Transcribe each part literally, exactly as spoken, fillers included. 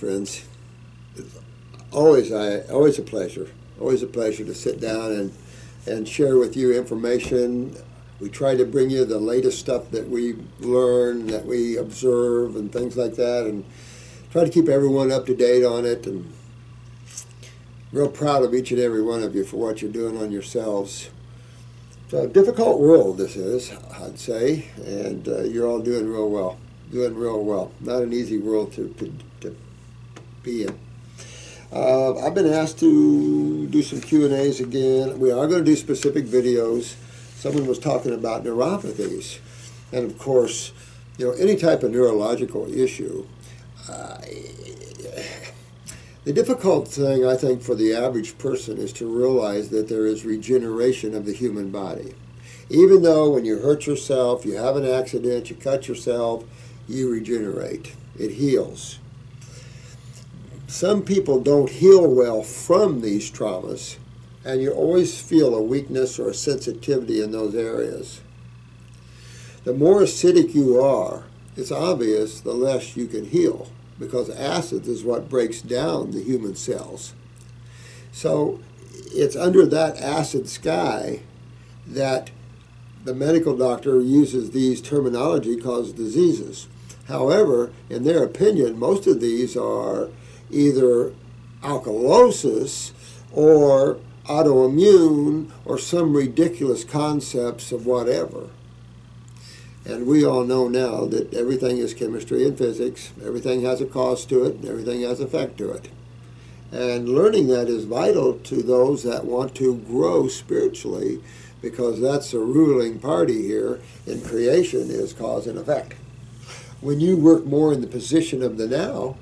friends. It's always, I, always a pleasure. Always a pleasure to sit down and, and share with you information. We try to bring you the latest stuff that we learn, that we observe, and things like that, and try to keep everyone up to date on it. And real proud of each and every one of you for what you're doing on yourselves. It's a difficult world, this is, I'd say, and uh, you're all doing real well. Doing real well. Not an easy world to, to, to be in. Uh, I've been asked to do some Q and A's again. We are going to do specific videos. Someone was talking about neuropathies. And of course, you know, any type of neurological issue. Uh, the difficult thing, I think, for the average person is to realize that there is regeneration of the human body. Even though when you hurt yourself, you have an accident, you cut yourself, you regenerate. It heals. Some people don't heal well from these traumas, and you always feel a weakness or a sensitivity in those areas. The more acidic you are, it's obvious, the less you can heal, because acid is what breaks down the human cells. So it's under that acid sky that the medical doctor uses these terminology called diseases. However, in their opinion, most of these are either alkalosis or autoimmune or some ridiculous concepts of whatever. And we all know now that everything is chemistry and physics. Everything has a cause to it, and everything has an effect to it. And learning that is vital to those that want to grow spiritually, because that's the ruling party here in creation, is cause and effect. When you work more in the position of the now,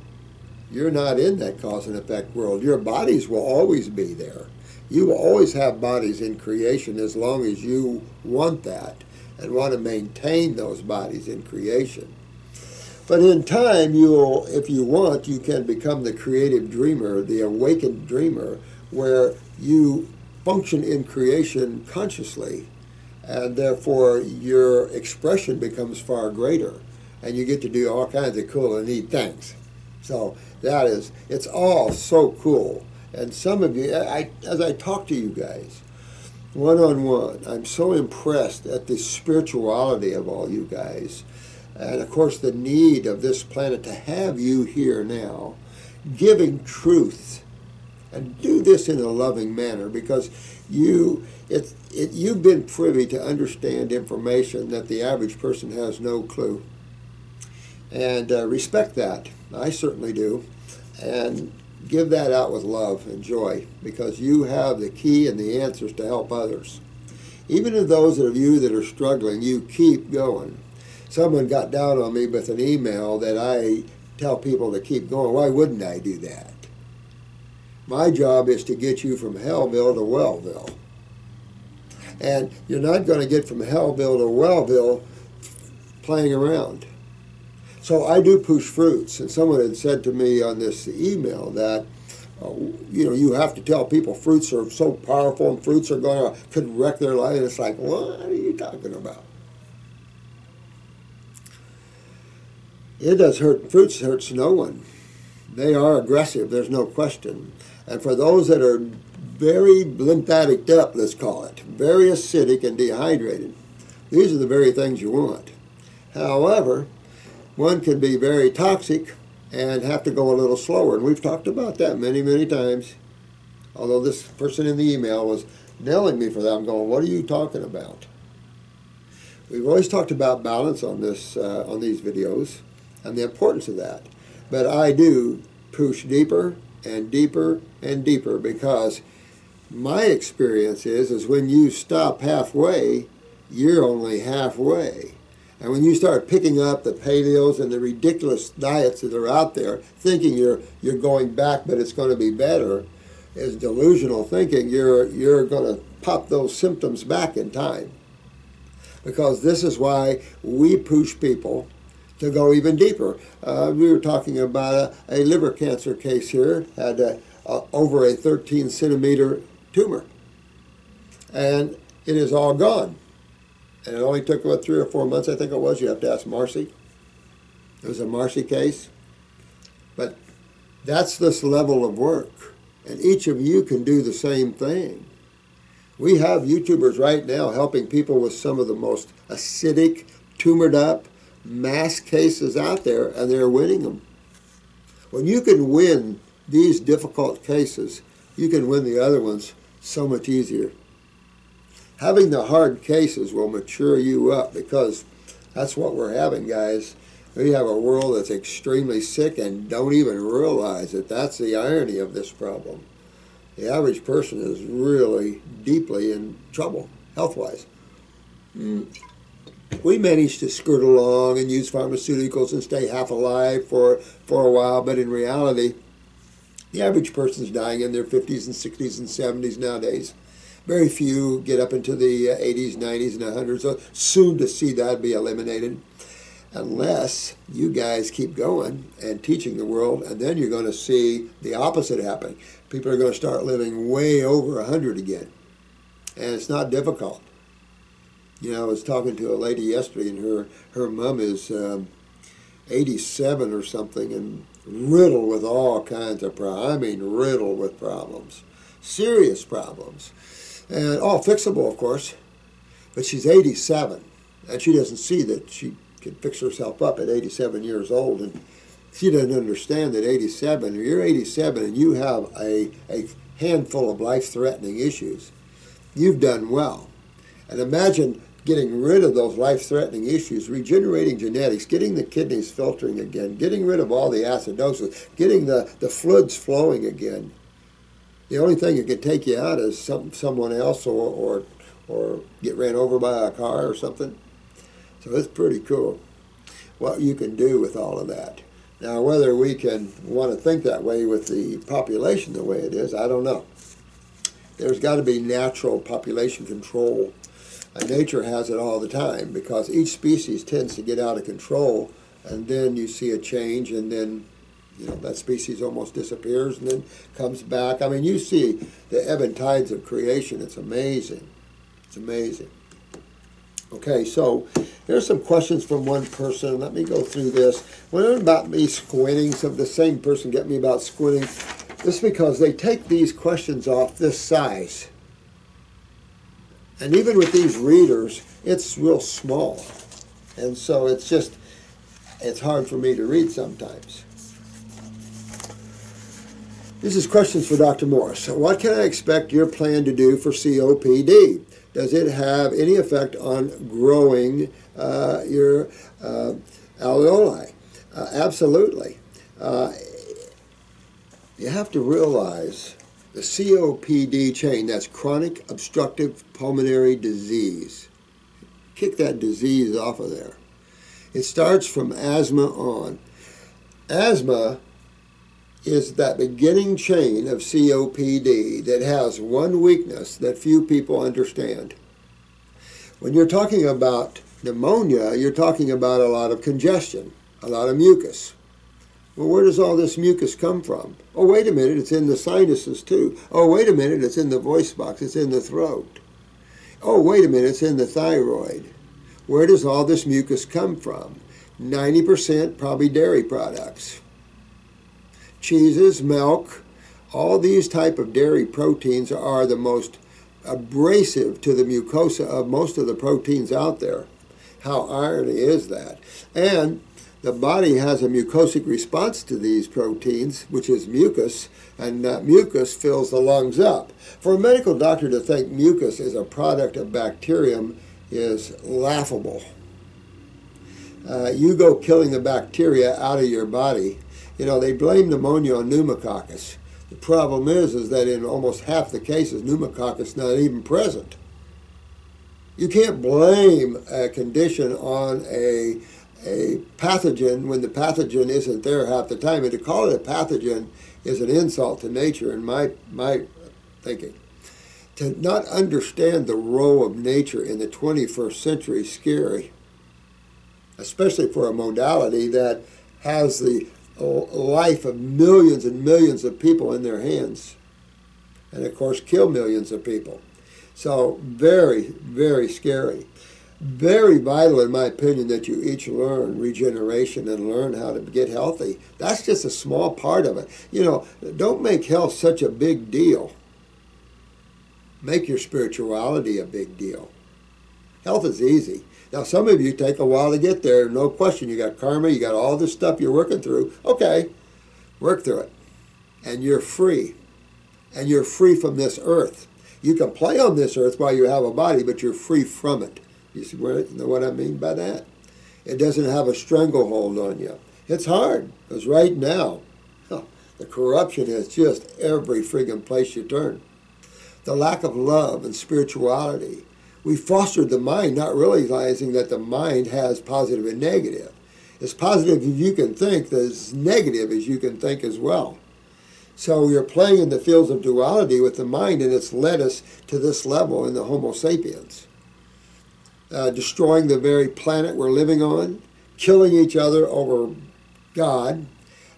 you're not in that cause and effect world. Your bodies will always be there. You will always have bodies in creation as long as you want that and want to maintain those bodies in creation. But in time, you'll, if you want, you can become the creative dreamer, the awakened dreamer, where you function in creation consciously, and therefore your expression becomes far greater, and you get to do all kinds of cool and neat things. So that is, it's all so cool. And some of you, I, as I talk to you guys one-on-one, I'm so impressed at the spirituality of all you guys. And of course the need of this planet to have you here now, giving truth. And do this in a loving manner, because you, it, it, you've been privy to understand information that the average person has no clue. And uh, respect that. I certainly do. And give that out with love and joy, because you have the key and the answers to help others. Even to those of you that are struggling, you keep going. Someone got down on me with an email that I tell people to keep going. Why wouldn't I do that? My job is to get you from Hellville to Wellville. And you're not going to get from Hellville to Wellville playing around. So I do push fruits, and someone had said to me on this email that, uh, you know, you have to tell people fruits are so powerful and fruits are going to, could wreck their life. And it's like, what are you talking about? It does hurt. Fruits hurts no one. They are aggressive, there's no question. And for those that are very lymphatic up, let's call it, very acidic and dehydrated, these are the very things you want. However, one can be very toxic and have to go a little slower. And we've talked about that many, many times. Although this person in the email was nailing me for that, I'm going, what are you talking about? We've always talked about balance on, this, uh, on these videos and the importance of that. But I do push deeper and deeper and deeper, because my experience is, is when you stop halfway, you're only halfway. And when you start picking up the paleos and the ridiculous diets that are out there, thinking you're, you're going back, but it's going to be better, is delusional thinking. You're, you're going to pop those symptoms back in time. Because this is why we push people to go even deeper. Uh, we were talking about a, a liver cancer case here, had a, a, over a thirteen centimeter tumor. And it is all gone. And it only took, what, three or four months, I think it was. You have to ask Marcy. It was a Marcy case. But That's this level of work. And each of you can do the same thing. We have YouTubers right now helping people with some of the most acidic, tumored up, mass cases out there, and they're winning them. When you can win these difficult cases, you can win the other ones so much easier. Having the hard cases will mature you up, because that's what we're having, guys. We have a world that's extremely sick and don't even realize it. That's the irony of this problem. The average person is really deeply in trouble, health-wise. Mm. We managed to skirt along and use pharmaceuticals and stay half alive for, for a while, but in reality, the average person's dying in their fifties and sixties and seventies nowadays. Very few get up into the eighties, nineties, and a hundred, so soon to see that be eliminated. Unless you guys keep going and teaching the world, and then you're going to see the opposite happening. People are going to start living way over a hundred again. And it's not difficult. You know, I was talking to a lady yesterday, and her, her mom is um, eighty-seven or something, and riddled with all kinds of problems. I mean, riddled with problems. Serious problems. And all fixable, of course. But she's eighty-seven, and she doesn't see that she can fix herself up at eighty-seven years old, and she doesn't understand that eighty-seven, if you're eighty-seven and you have a, a handful of life-threatening issues, you've done well. And imagine getting rid of those life-threatening issues, regenerating genetics, getting the kidneys filtering again, getting rid of all the acidosis, getting the, the fluids flowing again. The only thing that could take you out is some, someone else or, or, or get ran over by a car or something. So it's pretty cool what you can do with all of that. Now, whether we can want to think that way with the population the way it is, I don't know. There's got to be natural population control. And nature has it all the time, because each species tends to get out of control, and then you see a change, and then you know that species almost disappears and then comes back. I mean, you see the ebb and tides of creation. It's amazing. It's amazing. Okay, so here's some questions from one person. Let me go through this. One about me squinting. Some the same person got me about squinting. It's because they take these questions off this size. And even with these readers, it's real small. And so it's just, it's hard for me to read sometimes. This is questions for Doctor Morse. What can I expect your plan to do for C O P D? Does it have any effect on growing uh, your uh, alveoli? Uh, absolutely. Uh, you have to realize the C O P D chain, that's chronic obstructive pulmonary disease. Kick that disease off of there. It starts from asthma on. Asthma is that beginning chain of C O P D that has one weakness that few people understand. When you're talking about pneumonia, you're talking about a lot of congestion, a lot of mucus. Well, where does all this mucus come from? Oh, wait a minute, it's in the sinuses too. Oh, wait a minute, it's in the voice box, it's in the throat. Oh, wait a minute, it's in the thyroid. Where does all this mucus come from? ninety percent probably dairy products. Cheeses, milk, all these type of dairy proteins are the most abrasive to the mucosa of most of the proteins out there. How irony is that? And the body has a mucosic response to these proteins, which is mucus, and that mucus fills the lungs up. For a medical doctor to think mucus is a product of bacterium is laughable. Uh, you go killing the bacteria out of your body. You know, they blame pneumonia on pneumococcus. The problem is, is that in almost half the cases, pneumococcus not even present. You can't blame a condition on a, a pathogen when the pathogen isn't there half the time. And to call it a pathogen is an insult to nature, in my, my thinking. To not understand the role of nature in the twenty-first century is scary, especially for a modality that has the life of millions and millions of people in their hands, and of course kill millions of people. So very, very scary. very vital, in my opinion, that you each learn regeneration and learn how to get healthy. That's just a small part of it. You know, don't make health such a big deal. Make your spirituality a big deal. Health is easy. Now, some of you take a while to get there, no question. You got karma, you got all this stuff you're working through. Okay, work through it. And you're free. And you're free from this earth. You can play on this earth while you have a body, but you're free from it. You see where, you know what I mean by that? It doesn't have a stranglehold on you. It's hard, because right now, huh, the corruption is just every friggin' place you turn. The lack of love and spirituality. We fostered the mind, not realizing that the mind has positive and negative. It's positive as you can think, as negative as you can think as well. So you're playing in the fields of duality with the mind, and it's led us to this level in the Homo sapiens. Uh, destroying the very planet we're living on, killing each other over God,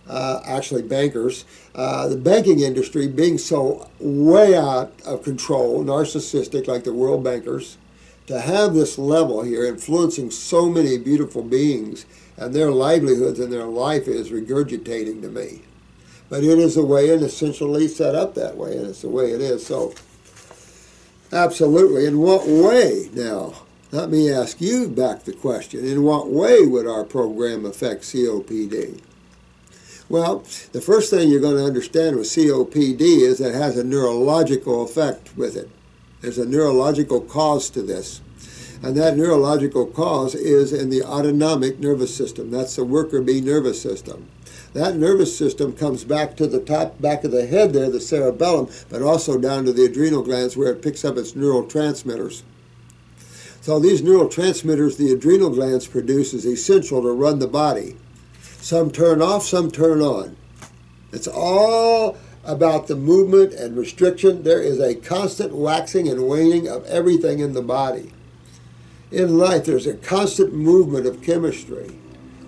uh, actually bankers, uh, the banking industry being so way out of control, narcissistic like the world bankers, to have this level here influencing so many beautiful beings, and their livelihoods and their life is regurgitating to me. But it is the way, and essentially set up that way, and it's the way it is. So, absolutely. In what way now? Let me ask you back the question. In what way would our program affect C O P D? Well, the first thing you're going to understand with C O P D is it has a neurological effect with it. There's a neurological cause to this. And that neurological cause is in the autonomic nervous system. That's the worker bee nervous system. That nervous system comes back to the top back of the head there, the cerebellum, but also down to the adrenal glands where it picks up its neurotransmitters. So these neurotransmitters the adrenal glands produce is essential to run the body. Some turn off, some turn on. It's all about the movement and restriction. There is a constant waxing and waning of everything in the body. In life, there's a constant movement of chemistry.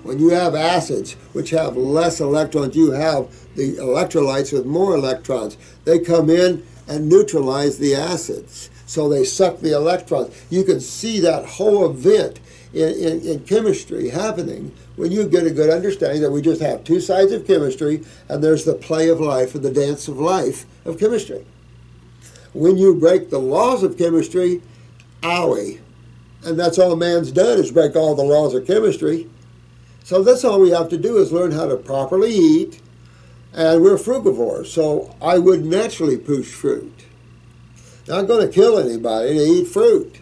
When you have acids, which have less electrons, you have the electrolytes with more electrons. They come in and neutralize the acids, so they suck the electrons. You can see that whole event in, in, in chemistry happening when you get a good understanding that we just have two sides of chemistry, and there's the play of life and the dance of life of chemistry. When you break the laws of chemistry, owie. And that's all man's done, is break all the laws of chemistry. So that's all we have to do, is learn how to properly eat. And we're frugivores, so I would naturally push fruit. Not going to kill anybody to eat fruit.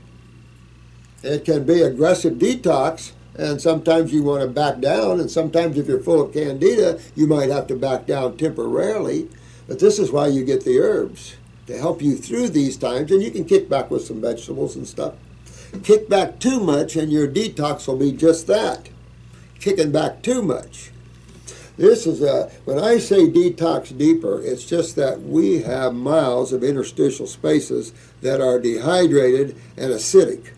It can be aggressive detox, and sometimes you want to back down, and sometimes if you're full of candida, you might have to back down temporarily. But this is why you get the herbs, to help you through these times, and you can kick back with some vegetables and stuff. Kick back too much, and your detox will be just that. Kicking back too much. This is a, when I say detox deeper, it's just that we have miles of interstitial spaces that are dehydrated and acidic.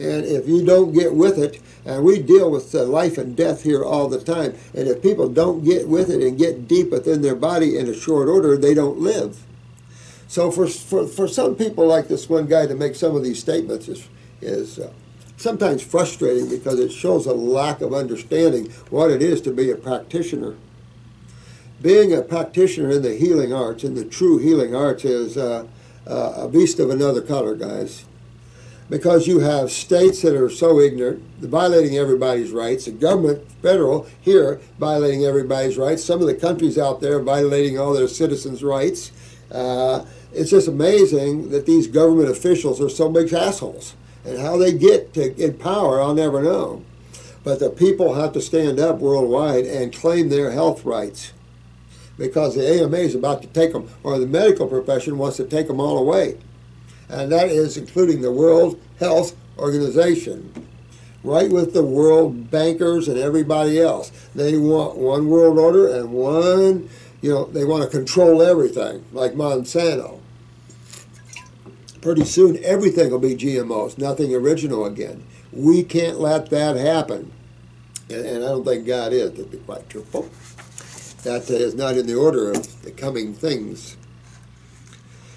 And if you don't get with it, and we deal with the life and death here all the time, and if people don't get with it and get deep within their body in a short order, they don't live. So for, for, for some people like this one guy to make some of these statements is, is uh, sometimes frustrating, because it shows a lack of understanding what it is to be a practitioner. Being a practitioner in the healing arts, in the true healing arts, is uh, uh, a beast of another color, guys. Because you have states that are so ignorant, violating everybody's rights. The government, federal, here, violating everybody's rights. Some of the countries out there violating all their citizens' rights. Uh, it's just amazing that these government officials are so big assholes. And how they get to in power, I'll never know. But the people have to stand up worldwide and claim their health rights, because the A M A is about to take them, or the medical profession wants to take them all away. And that is including the World Health Organization, right with the world bankers and everybody else. They want one world order and one, you know, they want to control everything, like Monsanto. Pretty soon, everything will be G M Os, nothing original again. We can't let that happen. And, and I don't think God is, to be quite truthful. That is not in the order of the coming things.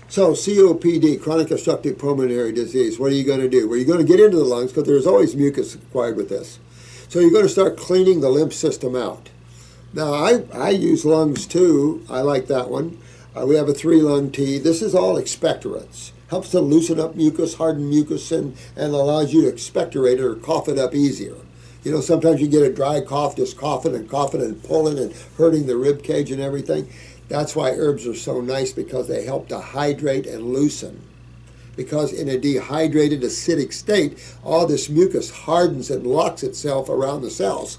So C O P D, chronic obstructive pulmonary disease, what are you going to do? Well, you're going to get into the lungs because there's always mucus acquired with this. So you're going to start cleaning the lymph system out. Now, I, I use lungs too. I like that one. Uh, we have a three-lung tea. This is all expectorates. Helps to loosen up mucus, harden mucus, and, and allows you to expectorate it or cough it up easier. You know, sometimes you get a dry cough, just coughing and coughing and pulling and hurting the rib cage and everything. That's why herbs are so nice, because they help to hydrate and loosen. Because in a dehydrated, acidic state, all this mucus hardens and locks itself around the cells.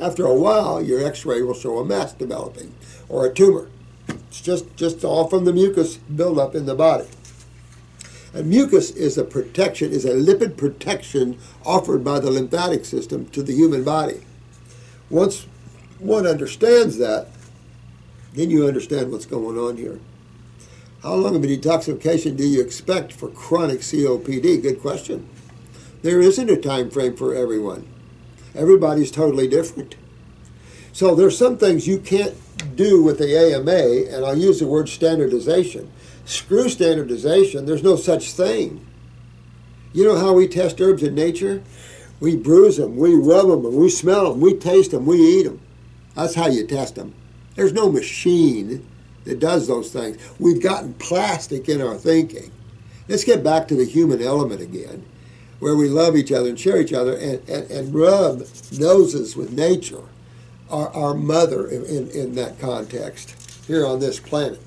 After a while, your x-ray will show a mass developing or a tumor. It's just, just all from the mucus buildup in the body. And mucus is a protection, is a lipid protection offered by the lymphatic system to the human body. Once one understands that, then you understand what's going on here. How long of a detoxification do you expect for chronic C O P D? Good question. There isn't a time frame for everyone. Everybody's totally different. So there's some things you can't do with the A M A, and I'll use the word standardization. Screw standardization, there's no such thing. You know how we test herbs in nature? We bruise them, we rub them, we smell them, we taste them, we eat them. That's how you test them. There's no machine that does those things. We've gotten plastic in our thinking. Let's get back to the human element again, where we love each other and share each other and, and, and rub noses with nature, our, our mother in, in, in that context, here on this planet.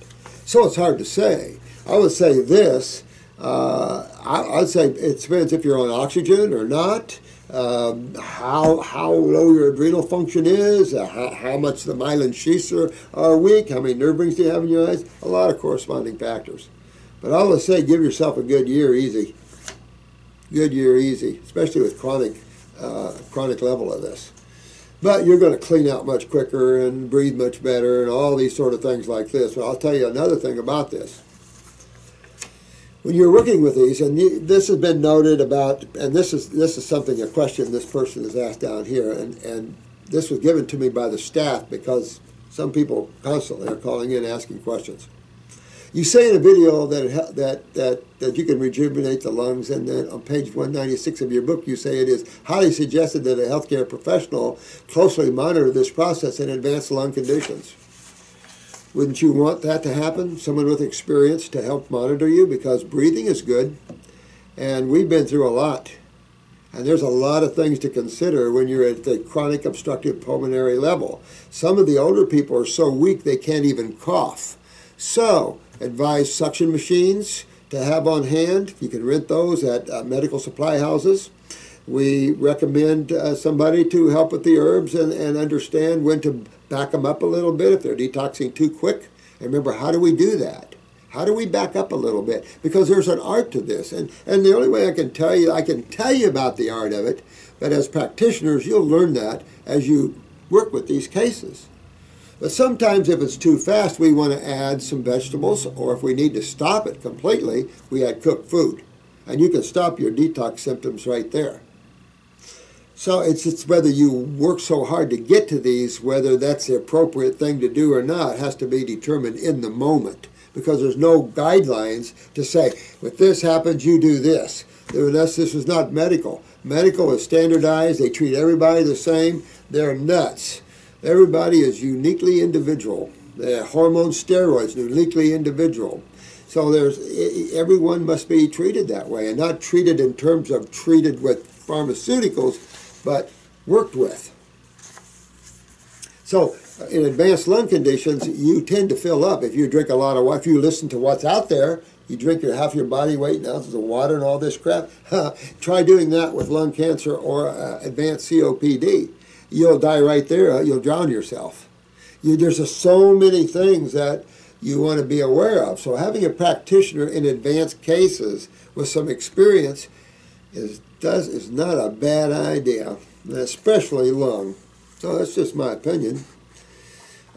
So it's hard to say. I would say this, uh, I, I'd say it depends if you're on oxygen or not, um, how, how low your adrenal function is, uh, how, how much the myelin sheaths are, are weak, how many nerve rings do you have in your eyes, a lot of corresponding factors. But I would say give yourself a good year easy. Good year easy, especially with chronic, uh, chronic level of this. But you're going to clean out much quicker and breathe much better and all these sort of things like this. But I'll tell you another thing about this. When you're working with these, and you, this has been noted about, and this is this is something, a question this person has asked down here, and, and this was given to me by the staff because some people constantly are calling in asking questions. You say in a video that, that, that, that you can rejuvenate the lungs, and then on page one ninety-six of your book you say it is highly suggested that a healthcare professional closely monitor this process in advanced lung conditions. Wouldn't you want that to happen? Someone with experience to help monitor you, because breathing is good, and we've been through a lot. And there's a lot of things to consider when you're at the chronic obstructive pulmonary level. Some of the older people are so weak they can't even cough. So, advise suction machines to have on hand. You can rent those at uh, medical supply houses. We recommend uh, somebody to help with the herbs and, and understand when to back them up a little bit if they're detoxing too quick. And remember, how do we do that? How do we back up a little bit? Because there's an art to this. And, and the only way I can tell you, I can tell you about the art of it, but as practitioners, you'll learn that as you work with these cases. But sometimes if it's too fast, we want to add some vegetables, or if we need to stop it completely, we add cooked food. And you can stop your detox symptoms right there. So it's, it's whether you work so hard to get to these, whether that's the appropriate thing to do or not, has to be determined in the moment. Because there's no guidelines to say, if this happens, you do this. Unless this is not medical. Medical is standardized. They treat everybody the same. They're nuts. Everybody is uniquely individual. The hormone steroids are uniquely individual. So there's, everyone must be treated that way, and not treated in terms of treated with pharmaceuticals, but worked with. So in advanced lung conditions, you tend to fill up. If you drink a lot of water, if you listen to what's out there, you drink your, half your body weight in ounces of water and all this crap, try doing that with lung cancer or uh, advanced C O P D. You'll die right there. You'll drown yourself. You, there's a, so many things that you want to be aware of. So having a practitioner in advanced cases with some experience is, does, is not a bad idea, especially lung. So that's just my opinion.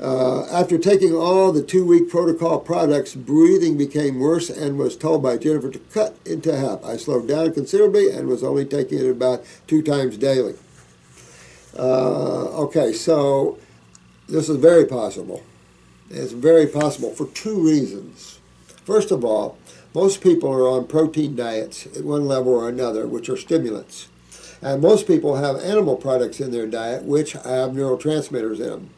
Uh, after taking all the two-week protocol products, breathing became worse and was told by Jennifer to cut into half. I slowed down considerably and was only taking it about two times daily. Uh, okay, so this is very possible. It's very possible for two reasons. First of all, most people are on protein diets at one level or another, which are stimulants. And most people have animal products in their diet, which have neurotransmitters in them.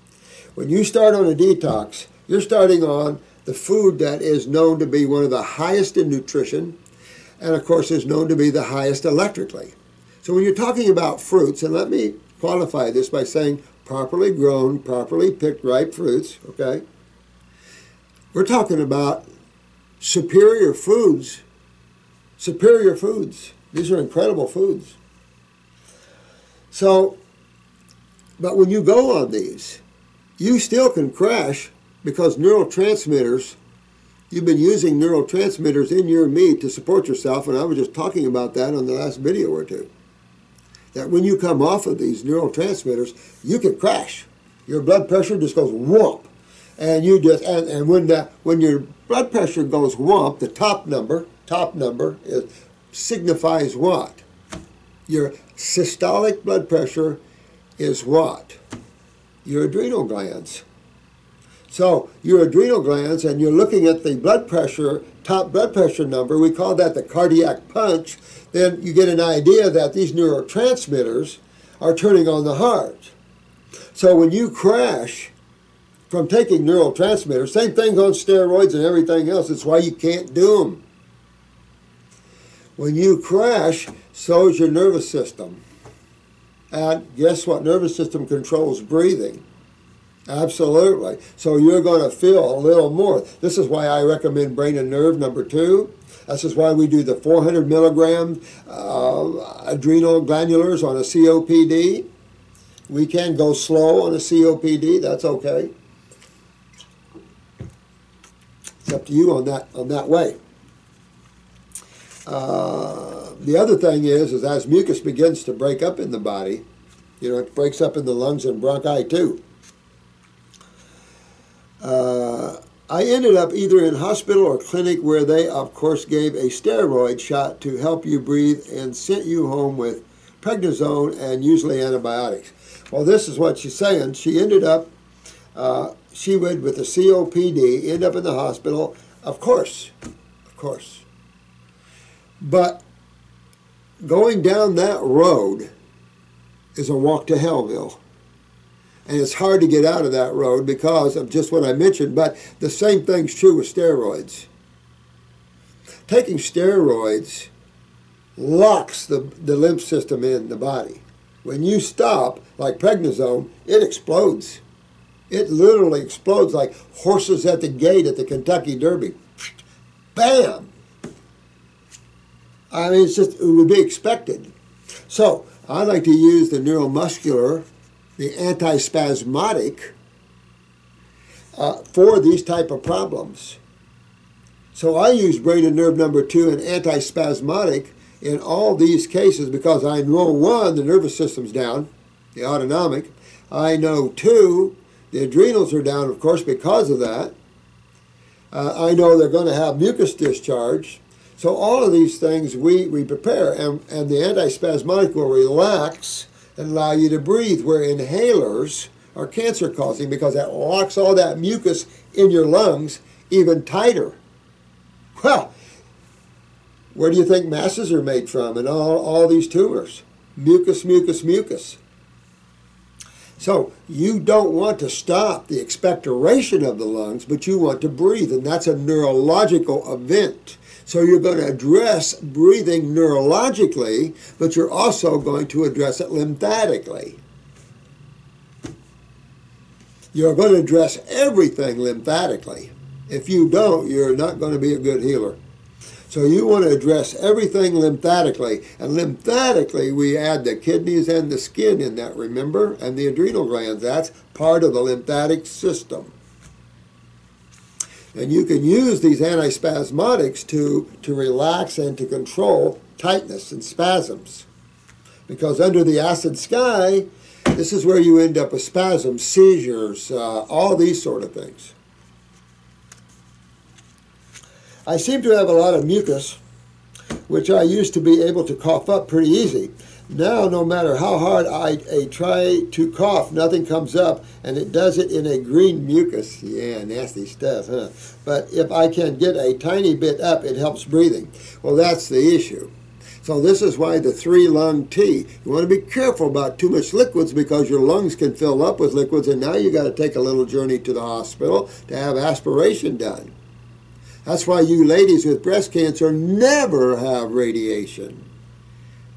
When you start on a detox, you're starting on the food that is known to be one of the highest in nutrition, and of course is known to be the highest electrically. So when you're talking about fruits, and let me qualify this by saying properly grown, properly picked ripe fruits, okay? We're talking about superior foods, superior foods. These are incredible foods. So, but when you go on these, you still can crash because neurotransmitters, you've been using neurotransmitters in your meat to support yourself, and I was just talking about that on the last video or two. That when you come off of these neurotransmitters, you can crash. Your blood pressure just goes whoomp. And you just and, and when the when your blood pressure goes whoomp, the top number, top number is signifies what? Your systolic blood pressure is what? Your adrenal glands. So your adrenal glands, and you're looking at the blood pressure, top blood pressure number, we call that the cardiac punch, then you get an idea that these neurotransmitters are turning on the heart. So when you crash from taking neurotransmitters, same thing on steroids and everything else, it's why you can't do them. When you crash, so is your nervous system. And guess what? Nervous system controls breathing. Absolutely. So you're going to feel a little more. This is why I recommend Brain and Nerve number two. This is why we do the four hundred milligram uh, adrenal glandulars on a C O P D. We can go slow on a C O P D. That's okay. It's up to you on that, on that way. Uh, the other thing is, is as mucus begins to break up in the body, you know, it breaks up in the lungs and bronchi too. Uh, I ended up either in hospital or clinic where they, of course, gave a steroid shot to help you breathe and sent you home with prednisone and usually antibiotics. Well, this is what she's saying. She ended up, uh, she would, with a C O P D, end up in the hospital, of course, of course. But going down that road is a walk to Hellville. And it's hard to get out of that road because of just what I mentioned. But the same thing's true with steroids. Taking steroids locks the, the lymph system in the body. When you stop, like prednisone, it explodes. It literally explodes like horses at the gate at the Kentucky Derby. Bam! I mean, it's just, it would be expected. So, I like to use the neuromuscular, the antispasmodic, uh, for these type of problems. So I use Brain and Nerve number two and antispasmodic in all these cases because I know, one, the nervous system's down, the autonomic. I know, two, the adrenals are down, of course, because of that. Uh, I know they're going to have mucus discharge. So all of these things we, we prepare, and, and the antispasmodic will relax and allow you to breathe, where inhalers are cancer-causing because that locks all that mucus in your lungs even tighter. Well, where do you think masses are made from in all, all these tumors? Mucus, mucus, mucus. So you don't want to stop the expectoration of the lungs, but you want to breathe, and that's a neurological event. So you're going to address breathing neurologically, but you're also going to address it lymphatically. You're going to address everything lymphatically. If you don't, you're not going to be a good healer. So you want to address everything lymphatically. And lymphatically, we add the kidneys and the skin in that, remember? And the adrenal glands, that's part of the lymphatic system. And you can use these antispasmodics to, to relax and to control tightness and spasms. Because under the acid sky, this is where you end up with spasms, seizures, uh, all these sort of things. I seem to have a lot of mucus, which I used to be able to cough up pretty easy. Now, no matter how hard I, I try to cough, nothing comes up, and it does it in a green mucus. Yeah, nasty stuff, huh? But if I can get a tiny bit up, it helps breathing. Well, that's the issue. So this is why the three-lung tea. You want to be careful about too much liquids because your lungs can fill up with liquids, and now you got to take a little journey to the hospital to have aspiration done. That's why you ladies with breast cancer never have radiation.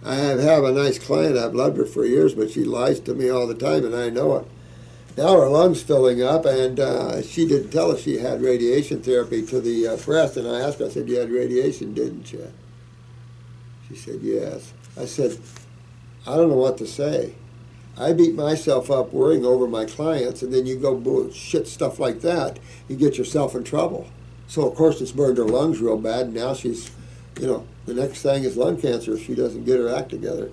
I have a nice client, I've loved her for years, but she lies to me all the time, and I know it. Now her lung's filling up, and uh, she didn't tell us she had radiation therapy to the uh, breast, and I asked her, I said, you had radiation, didn't you? She said, yes. I said, I don't know what to say. I beat myself up worrying over my clients, and then you go bullshit stuff like that, you get yourself in trouble. So, of course, it's burned her lungs real bad, and now she's, you know, the next thing is lung cancer if she doesn't get her act together.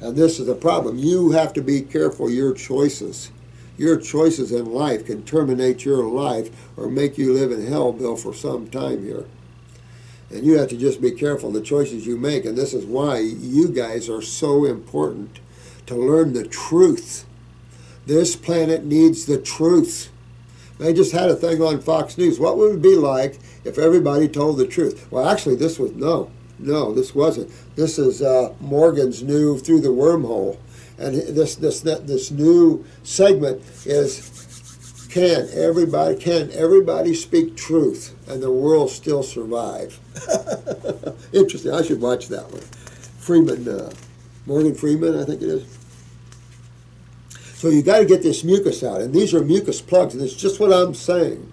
And this is a problem. You have to be careful. Your choices, your choices in life can terminate your life or make you live in hell, Bill, for some time here. And you have to just be careful the choices you make. And this is why you guys are so important, to learn the truth. This planet needs the truth. They just had a thing on Fox News. What would it be like if everybody told the truth? Well, actually, this was, no, no, this wasn't. This is uh, Morgan's new Through the Wormhole. And this, this, this new segment is, can everybody, can everybody speak truth and the world still survive? Interesting. I should watch that one. Freeman, uh, Morgan Freeman, I think it is. So you got to get this mucus out, and these are mucus plugs, and it's just what I'm saying,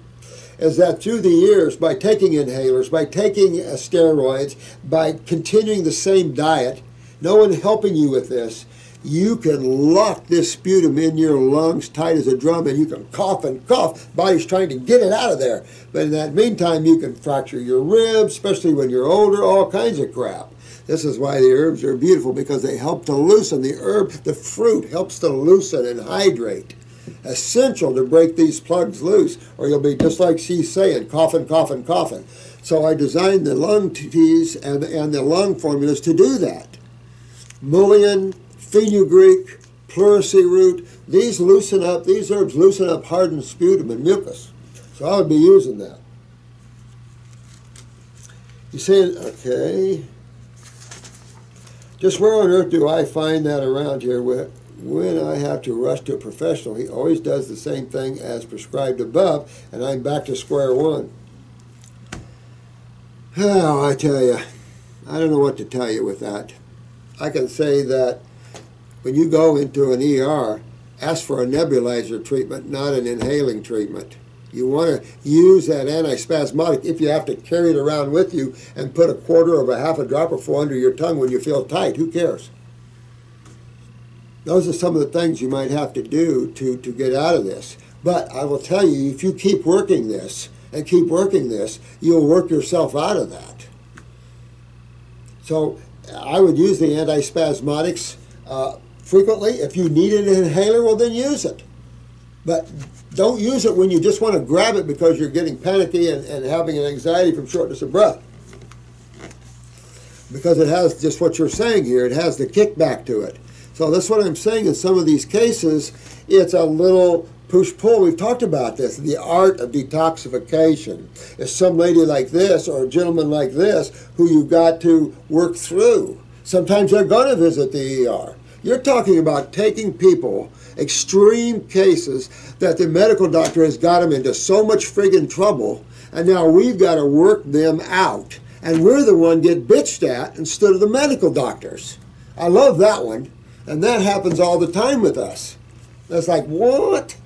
is that through the years, by taking inhalers, by taking uh, steroids, by continuing the same diet, no one helping you with this, you can lock this sputum in your lungs tight as a drum, and you can cough and cough. Body's trying to get it out of there, but in that meantime, you can fracture your ribs, especially when you're older, all kinds of crap. This is why the herbs are beautiful, because they help to loosen. The herb, the fruit helps to loosen and hydrate. Essential to break these plugs loose, or you'll be just like she's saying, coughing, coughing, coughing. So I designed the lung teas and, and the lung formulas to do that. Mullein, fenugreek, pleurisy root, these loosen up, these herbs loosen up hardened sputum and mucus. So I would be using that. You see, okay. Just where on earth do I find that around here? When I have to rush to a professional, he always does the same thing as prescribed above, and I'm back to square one. Oh, I tell you, I don't know what to tell you with that. I can say that when you go into an E R, ask for a nebulizer treatment, not an inhaling treatment. You want to use that antispasmodic if you have to carry it around with you and put a quarter of a half a drop or four under your tongue when you feel tight. Who cares? Those are some of the things you might have to do to, to get out of this. But I will tell you, if you keep working this and keep working this, you'll work yourself out of that. So I would use the antispasmodics uh, frequently. If you need an inhaler, well, then use it. But don't use it when you just want to grab it because you're getting panicky and, and having an anxiety from shortness of breath. Because it has just what you're saying here. It has the kickback to it. So that's what I'm saying in some of these cases. It's a little push-pull. We've talked about this. The art of detoxification. It's some lady like this or a gentleman like this who you've got to work through. Sometimes they're going to visit the E R. You're talking about taking people, extreme cases that the medical doctor has got them into so much friggin' trouble, and now we've got to work them out, and we're the one get bitched at instead of the medical doctors. I love that one, and that happens all the time with us. That's like, what?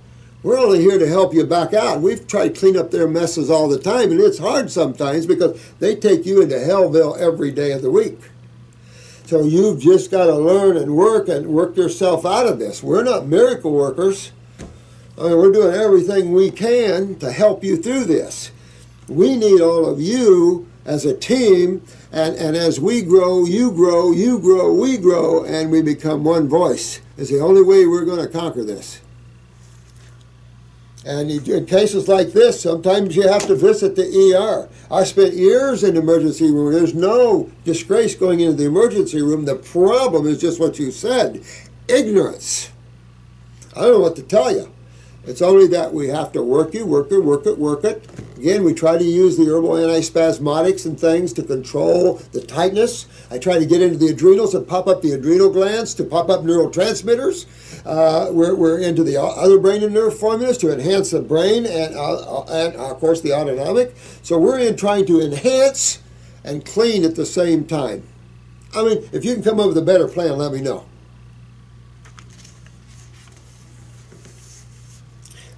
We're only here to help you back out. We've tried to clean up their messes all the time, and it's hard sometimes because they take you into Hellville every day of the week. So you've just got to learn and work and work yourself out of this. We're not miracle workers. I mean, we're doing everything we can to help you through this. We need all of you as a team, and, and as we grow, you grow, you grow, we grow, and we become one voice. It's the only way we're going to conquer this. And in cases like this, sometimes you have to visit the E R. I spent years in the emergency room. There's no disgrace going into the emergency room. The problem is just what you said, ignorance. I don't know what to tell you. It's only that we have to work you, work it, work it, work it. Again, we try to use the herbal antispasmodics and things to control the tightness. I try to get into the adrenals and pop up the adrenal glands to pop up neurotransmitters. Uh, we're, we're into the other brain and nerve formulas to enhance the brain and, uh, and of course, the autonomic. So we're in trying to enhance and clean at the same time. I mean, if you can come up with a better plan, let me know.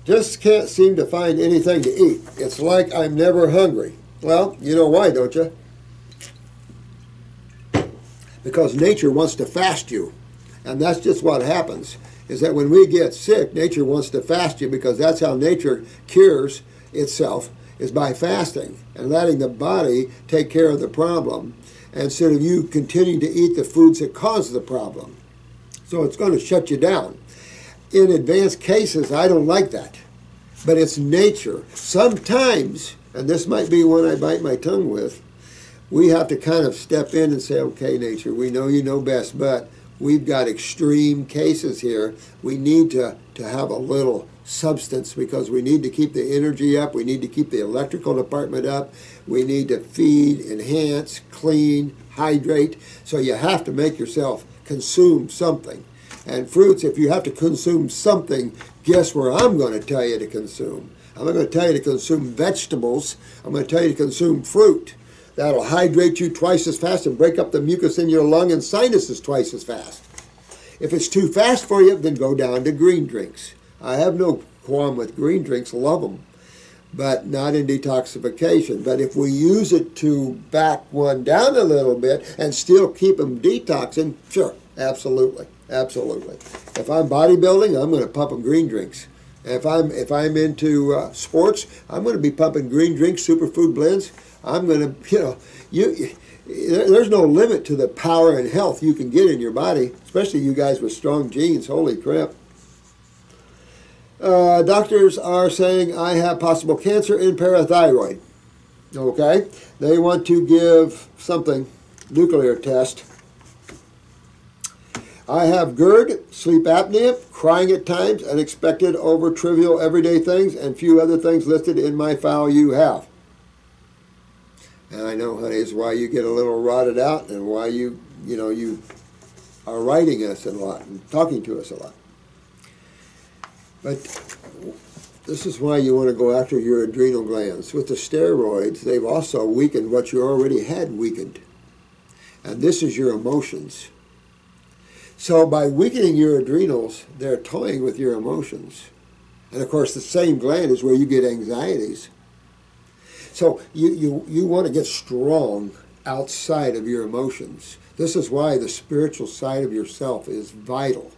Just can't seem to find anything to eat. It's like I'm never hungry. Well, you know why, don't you? Because nature wants to fast you. And that's just what happens, is that when we get sick, nature wants to fast you, because that's how nature cures itself, is by fasting and letting the body take care of the problem instead of you continuing to eat the foods that cause the problem. So it's going to shut you down. In advanced cases, I don't like that, but it's nature. Sometimes, and this might be one I bite my tongue with, we have to kind of step in and say, okay, nature, we know you know best, but we've got extreme cases here. We need to, to have a little substance, because we need to keep the energy up. We need to keep the electrical department up. We need to feed, enhance, clean, hydrate. So you have to make yourself consume something. And fruits, if you have to consume something, guess where I'm going to tell you to consume. I'm not going to tell you to consume vegetables. I'm going to tell you to consume fruit. That'll hydrate you twice as fast and break up the mucus in your lung and sinuses twice as fast. If it's too fast for you, then go down to green drinks. I have no qualm with green drinks. Love them. But not in detoxification. But if we use it to back one down a little bit and still keep them detoxing, sure, absolutely. Absolutely. If I'm bodybuilding, I'm going to pump them green drinks. If I'm if I'm into uh, sports, I'm going to be pumping green drinks, superfood blends. I'm going to, you know, you, there's no limit to the power and health you can get in your body, especially you guys with strong genes. Holy crap. Uh, doctors are saying I have possible cancer in parathyroid. Okay. They want to give something, nuclear test. I have GERD, sleep apnea, crying at times, unexpected over trivial everyday things, and few other things listed in my file you have. And I know, honey, is why you get a little rotted out and why you, you know, you are writing us a lot and talking to us a lot. But this is why you want to go after your adrenal glands. With the steroids, they've also weakened what you already had weakened. And this is your emotions. So by weakening your adrenals, they're toying with your emotions. And of course, the same gland is where you get anxieties. So you, you, you want to get strong outside of your emotions. This is why the spiritual side of yourself is vital.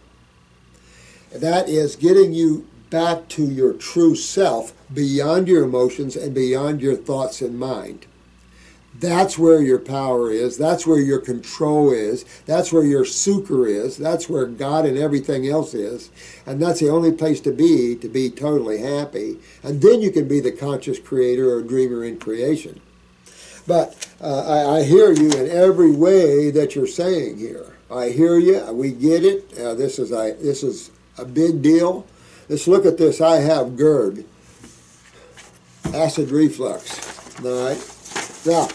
That is getting you back to your true self, beyond your emotions and beyond your thoughts and mind. That's where your power is. That's where your control is. That's where your succor is. That's where God and everything else is. And that's the only place to be, to be totally happy. And then you can be the conscious creator or dreamer in creation. But uh, I, I hear you in every way that you're saying here. I hear you. We get it. Uh, this is a, this is a big deal. Let's look at this. I have GERD, acid reflux. All right. Now,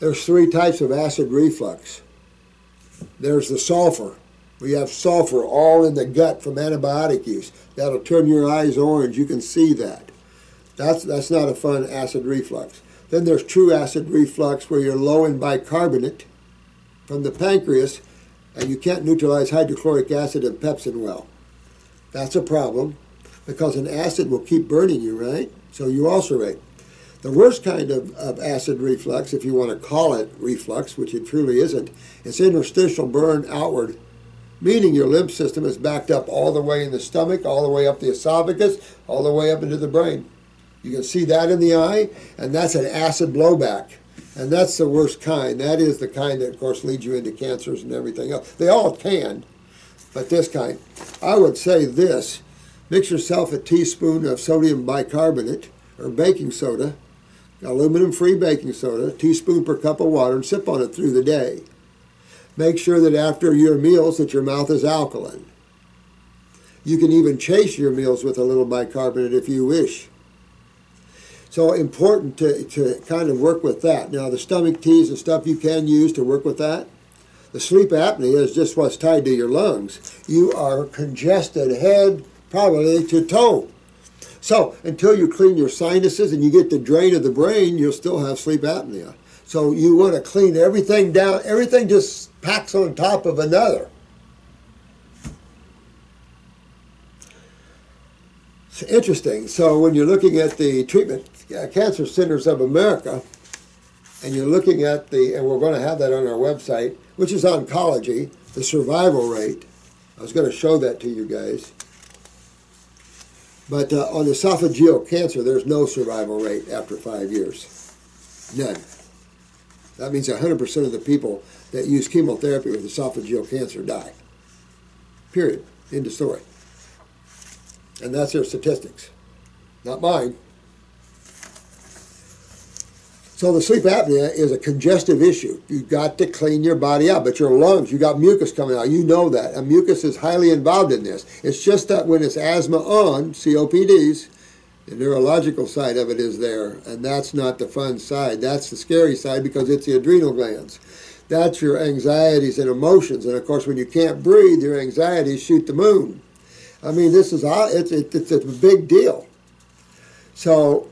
there's three types of acid reflux. There's the sulfur. We have sulfur all in the gut from antibiotic use. That'll turn your eyes orange. You can see that. That's, that's not a fun acid reflux. Then there's true acid reflux, where you're low in bicarbonate from the pancreas, and you can't neutralize hydrochloric acid and pepsin well. That's a problem, because an acid will keep burning you, right? So you ulcerate. The worst kind of, of acid reflux, if you want to call it reflux, which it truly isn't, it's interstitial burn outward, meaning your lymph system is backed up all the way in the stomach, all the way up the esophagus, all the way up into the brain. You can see that in the eye, and that's an acid blowback. And that's the worst kind. That is the kind that, of course, leads you into cancers and everything else. They all can, but this kind. I would say this, Mix yourself a teaspoon of sodium bicarbonate or baking soda, aluminum-free baking soda, a teaspoon per cup of water, and sip on it through the day. Make sure that after your meals that your mouth is alkaline. You can even chase your meals with a little bicarbonate if you wish. So important to, to kind of work with that. Now the stomach teas and stuff you can use to work with that. The sleep apnea is just what's tied to your lungs. You are congested head probably to toe. So until you clean your sinuses and you get the drain of the brain, you'll still have sleep apnea. So you want to clean everything down. Everything just packs on top of another. It's interesting. So when you're looking at the treatment, uh, Cancer Centers of America, and you're looking at the, and we're going to have that on our website, which is oncology, the survival rate. I was going to show that to you guys. But uh, on esophageal cancer, there's no survival rate after five years. None. That means one hundred percent of the people that use chemotherapy with esophageal cancer die. Period. End of story. And that's their statistics, not mine. So the sleep apnea is a congestive issue. You've got to clean your body out, but your lungs, you've got mucus coming out. You know that. And mucus is highly involved in this. It's just that when it's asthma on, C O P Ds, the neurological side of it is there, and that's not the fun side. That's the scary side because it's the adrenal glands. That's your anxieties and emotions. And, of course, when you can't breathe, your anxieties shoot the moon. I mean, this is it's, it's, it's a big deal. So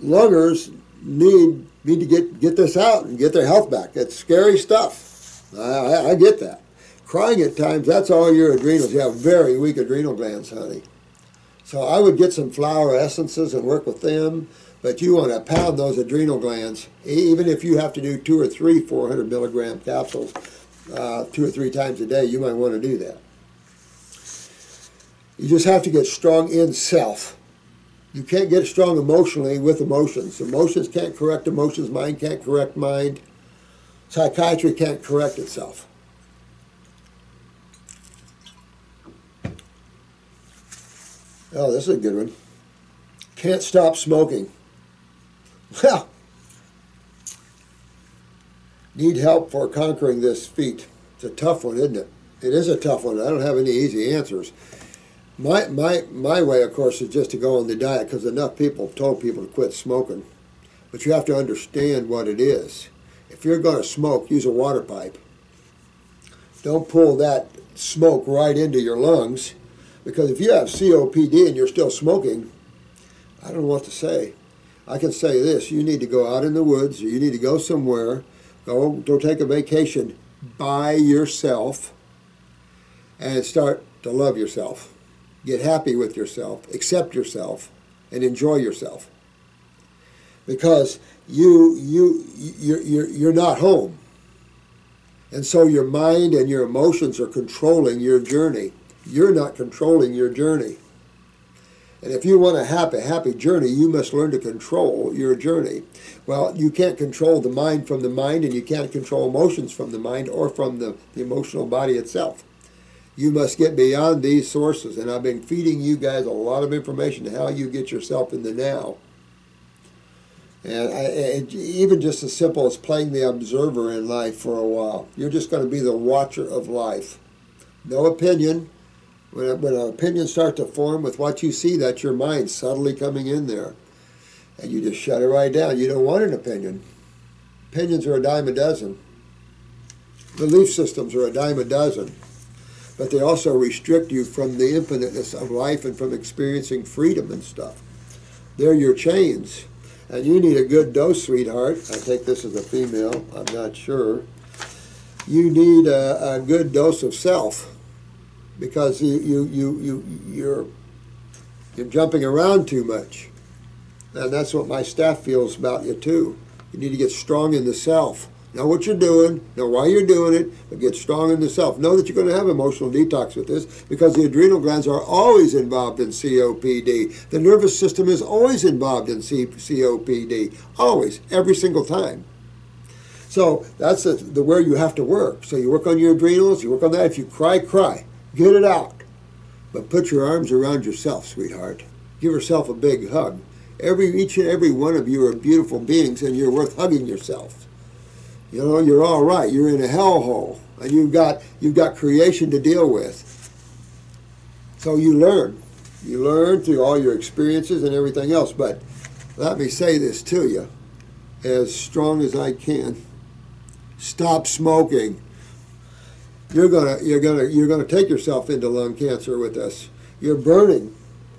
lungers need need to get get this out and get their health back. That's scary stuff. I, I get that. Crying at times, that's all your adrenals. You have very weak adrenal glands, honey. So I would get some flower essences and work with them. But you want to pound those adrenal glands, even if you have to do two or three four hundred milligram capsules uh, two or three times a day. You might want to do that. You just have to get strong in self. You can't get strong emotionally with emotions. Emotions can't correct emotions. Mind can't correct mind. Psychiatry can't correct itself. Oh, this is a good one. Can't stop smoking. Well, need help for conquering this feat. It's a tough one, isn't it? It is a tough one. I don't have any easy answers. My, my, my way, of course, is just to go on the diet because enough people have told people to quit smoking. But you have to understand what it is. If you're going to smoke, use a water pipe. Don't pull that smoke right into your lungs because if you have C O P D and you're still smoking, I don't know what to say. I can say this. You need to go out in the woods or you need to go somewhere. Go, go take a vacation by yourself and start to love yourself. Get happy with yourself, accept yourself, and enjoy yourself. Because you, you, you're, you're, you're not home. And so your mind and your emotions are controlling your journey. You're not controlling your journey. And if you want a happy, happy journey, you must learn to control your journey. Well, you can't control the mind from the mind, and you can't control emotions from the mind or from the, the emotional body itself. You must get beyond these sources, and I've been feeding you guys a lot of information on how you get yourself in the now. And, I, and even just as simple as playing the observer in life for a while. You're just going to be the watcher of life. No opinion. When, when opinions start to form with what you see, that's your mind subtly coming in there. And you just shut it right down. You don't want an opinion. Opinions are a dime a dozen. Belief systems are a dime a dozen. But they also restrict you from the infiniteness of life and from experiencing freedom and stuff. They're your chains. And you need a good dose, sweetheart. I think this is a female. I'm not sure. You need a, a good dose of self because you, you, you, you, you're, you're jumping around too much. And that's what my staff feels about you, too. You need to get strong in the self. Know what you're doing, know why you're doing it, but get strong in the self. Know that you're going to have emotional detox with this because the adrenal glands are always involved in C O P D. The nervous system is always involved in C O P D. Always, every single time. So that's the, the where you have to work. So you work on your adrenals, you work on that. If you cry, cry. Get it out. But put your arms around yourself, sweetheart. Give yourself a big hug. Every, each and every one of you are beautiful beings, and you're worth hugging yourself. You know, you're all right. You're in a hellhole, and you've got, you've got creation to deal with. So you learn. You learn through all your experiences and everything else. But let me say this to you, as strong as I can. Stop smoking. You're gonna, you're gonna, you're gonna take yourself into lung cancer with this. You're burning.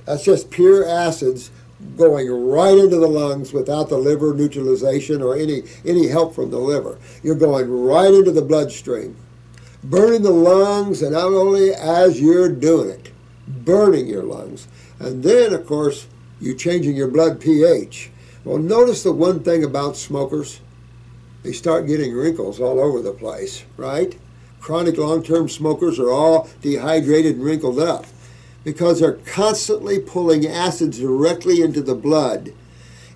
That's just pure acids going right into the lungs without the liver neutralization or any any help from the liver. You're going right into the bloodstream, burning the lungs, and not only as you're doing it, burning your lungs, and then of course you're changing your blood pH. Well, notice the one thing about smokers: they start getting wrinkles all over the place, right? Chronic long-term smokers are all dehydrated and wrinkled up because they're constantly pulling acids directly into the blood.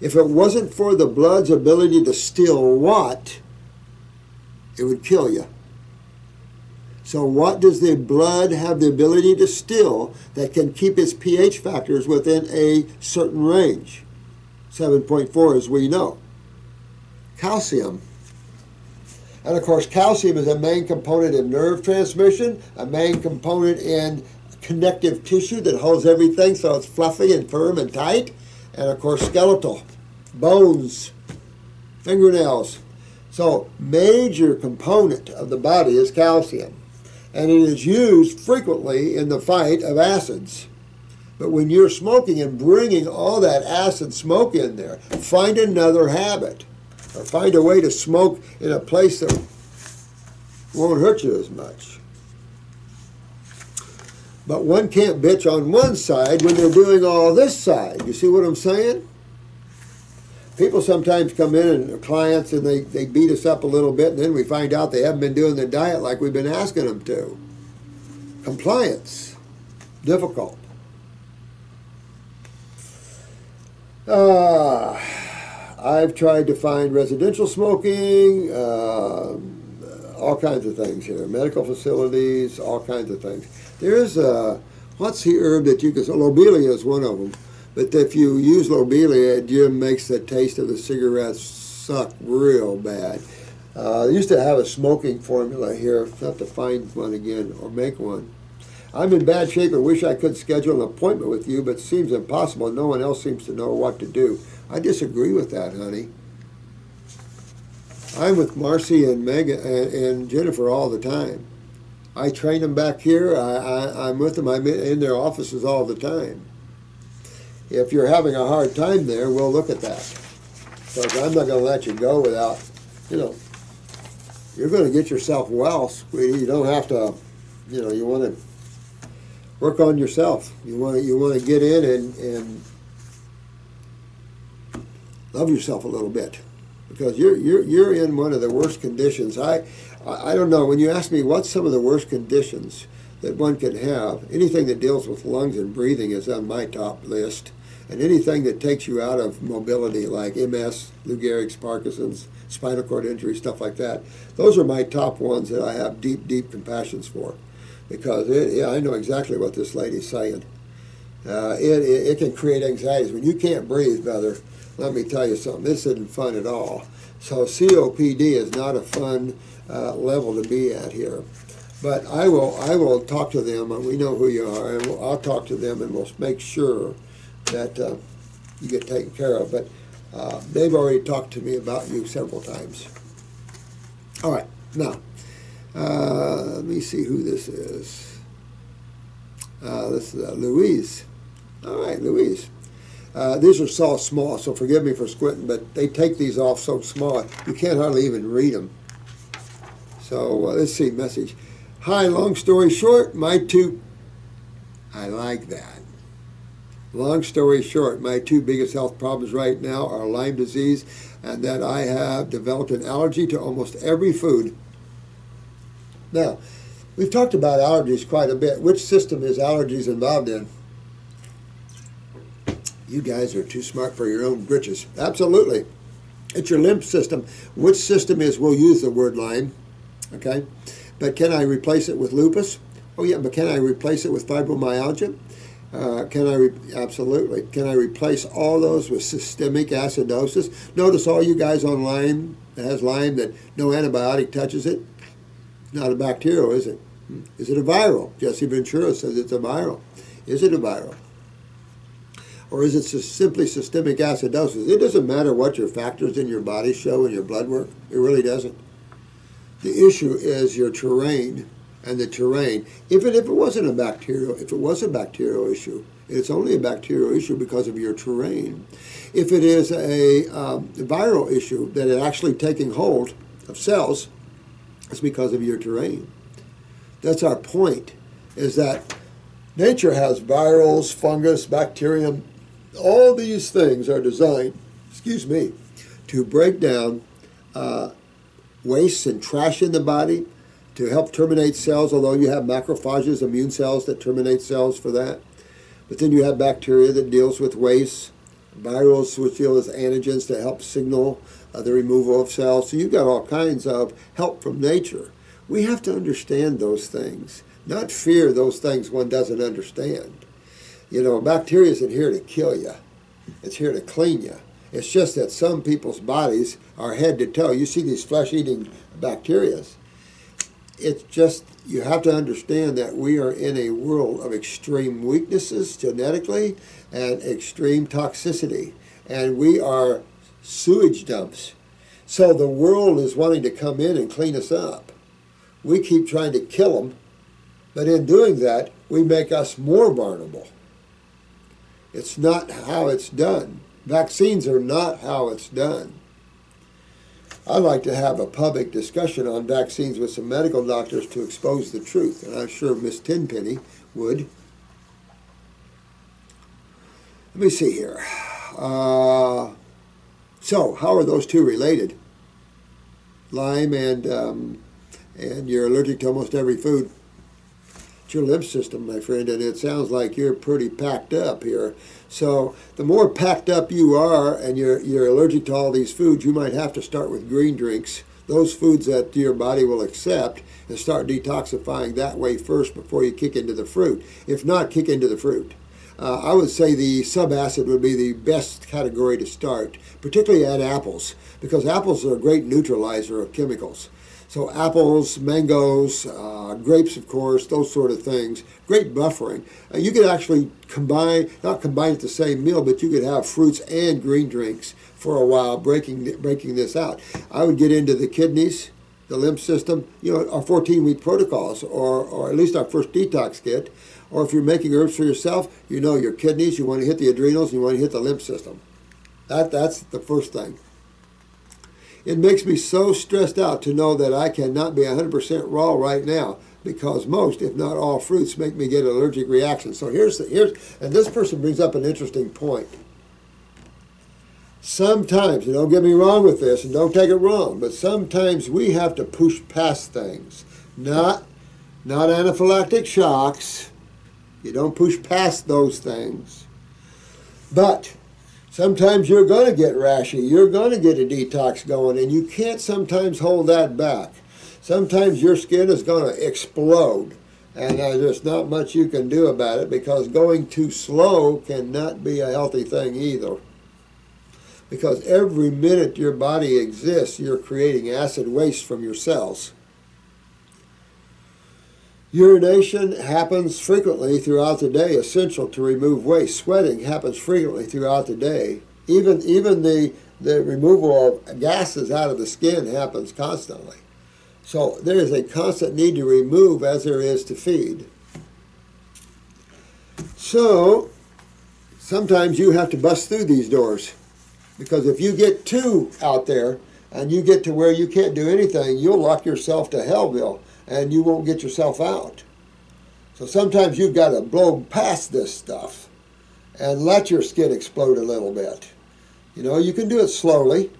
If it wasn't for the blood's ability to steal what, it would kill you. So what does the blood have the ability to steal that can keep its pH factors within a certain range? seven point four, as we know. Calcium. And of course, calcium is a main component in nerve transmission, a main component in connective tissue that holds everything so it's fluffy and firm and tight, and of course skeletal, bones, fingernails. So major component of the body is calcium, and it is used frequently in the fight of acids. But when you're smoking and bringing all that acid smoke in there, find another habit, or find a way to smoke in a place that won't hurt you as much. But one can't bitch on one side when they're doing all this side. You see what I'm saying? People sometimes come in, and clients, and they, they beat us up a little bit, and then we find out they haven't been doing their diet like we've been asking them to. Compliance. Difficult. Uh, I've tried to find residential smoking, uh, all kinds of things here. Medical facilities, all kinds of things. There's a, what's the herb that you can, lobelia is one of them, but if you use lobelia, it just makes the taste of the cigarettes suck real bad. Uh, they used to have a smoking formula here. I'll have to find one again or make one. I'm in bad shape and wish I could schedule an appointment with you, but it seems impossible. No one else seems to know what to do. I disagree with that, honey. I'm with Marcy and Meg and, and Jennifer all the time. I train them back here. I, I, I'm with them. I'm in their offices all the time. If you're having a hard time there, we'll look at that. Because I'm not going to let you go without, you know, you're going to get yourself well, sweetie. You don't have to, you know, you want to work on yourself. You want to, you want to get in and, and love yourself a little bit. Because you're, you're, you're in one of the worst conditions. I, I don't know, when you ask me what's some of the worst conditions that one can have, anything that deals with lungs and breathing is on my top list. And anything that takes you out of mobility, like M S, Lou Gehrig's, Parkinson's, spinal cord injury, stuff like that, those are my top ones that I have deep, deep compassions for. Because it, yeah, I know exactly what this lady's saying. Uh, it, it, it can create anxieties. When you can't breathe, brother, let me tell you something, this isn't fun at all. So C O P D is not a fun uh, level to be at here. But I will, I will talk to them, and we know who you are, and we'll, I'll talk to them, and we'll make sure that uh, you get taken care of. But uh, they've already talked to me about you several times. All right, now, uh, let me see who this is. Uh, this is uh, Louise. All right, Louise. Uh, these are so small, so forgive me for squinting, but they take these off so small, you can't hardly even read them. So, uh, let's see, message. Hi, long story short, my two... I like that. Long story short, my two biggest health problems right now are Lyme disease and that I have developed an allergy to almost every food. Now, we've talked about allergies quite a bit. Which system is allergies involved in? You guys are too smart for your own britches. Absolutely. It's your lymph system. Which system is, we'll use the word Lyme, okay? But can I replace it with lupus? Oh yeah, but can I replace it with fibromyalgia? Uh, can I, re absolutely. Can I replace all those with systemic acidosis? Notice all you guys on Lyme, that has Lyme, that no antibiotic touches it. Not a bacterial, is it? Is it a viral? Jesse Ventura says it's a viral. Is it a viral? Or is it simply systemic acidosis? It doesn't matter what your factors in your body show in your blood work. It really doesn't. The issue is your terrain and the terrain. If it, if it wasn't a bacterial, if it was a bacterial issue, it's only a bacterial issue because of your terrain. If it is a um, viral issue that is actually taking hold of cells, it's because of your terrain. That's our point, is that nature has virals, fungus, bacterium. All these things are designed, excuse me, to break down uh, waste and trash in the body, to help terminate cells, although you have macrophages, immune cells that terminate cells for that. But then you have bacteria that deals with waste, virals which deal with antigens to help signal uh, the removal of cells. So you've got all kinds of help from nature. We have to understand those things, not fear those things one doesn't understand. You know, bacteria isn't here to kill you. It's here to clean you. It's just that some people's bodies are head to toe. You see these flesh-eating bacteria. It's just, you have to understand that we are in a world of extreme weaknesses genetically and extreme toxicity. And we are sewage dumps. So the world is wanting to come in and clean us up. We keep trying to kill them, but in doing that, we make us more vulnerable. It's not how it's done. Vaccines are not how it's done. I'd like to have a public discussion on vaccines with some medical doctors to expose the truth, and I'm sure Miss Tenpenny would. Let me see here. Uh, so, how are those two related? Lyme and... Um, and you're allergic to almost every food. It's your lymph system, my friend, and it sounds like you're pretty packed up here. So the more packed up you are and you're, you're allergic to all these foods, you might have to start with green drinks, those foods that your body will accept, and start detoxifying that way first before you kick into the fruit. If not, kick into the fruit. Uh, I would say the subacid would be the best category to start, particularly at apples, because apples are a great neutralizer of chemicals. So apples, mangoes, uh, grapes, of course, those sort of things. Great buffering. Uh, you could actually combine, not combine at the same meal, but you could have fruits and green drinks for a while, breaking breaking this out. I would get into the kidneys, the lymph system, you know, our fourteen week protocols, or, or at least our first detox kit. Or if you're making herbs for yourself, you know your kidneys, you want to hit the adrenals, you want to hit the lymph system. That, that's the first thing. It makes me so stressed out to know that I cannot be one hundred percent raw right now, because most, if not all, fruits make me get allergic reactions. So here's the, here's, and this person brings up an interesting point. Sometimes, and don't get me wrong with this, and don't take it wrong, but sometimes we have to push past things. Not, not anaphylactic shocks. You don't push past those things. But sometimes you're going to get rashy, you're going to get a detox going, and you can't sometimes hold that back. Sometimes your skin is going to explode, and there's not much you can do about it, because going too slow cannot be a healthy thing either. Because every minute your body exists, you're creating acid waste from your cells. Urination happens frequently throughout the day, essential to remove waste. Sweating happens frequently throughout the day. Even, even the, the removal of gases out of the skin happens constantly. So there is a constant need to remove as there is to feed. So sometimes you have to bust through these doors, because if you get too out there and you get to where you can't do anything, you'll lock yourself to hellville, and you won't get yourself out. So sometimes you've got to blow past this stuff and let your skin explode a little bit. You know, you can do it slowly,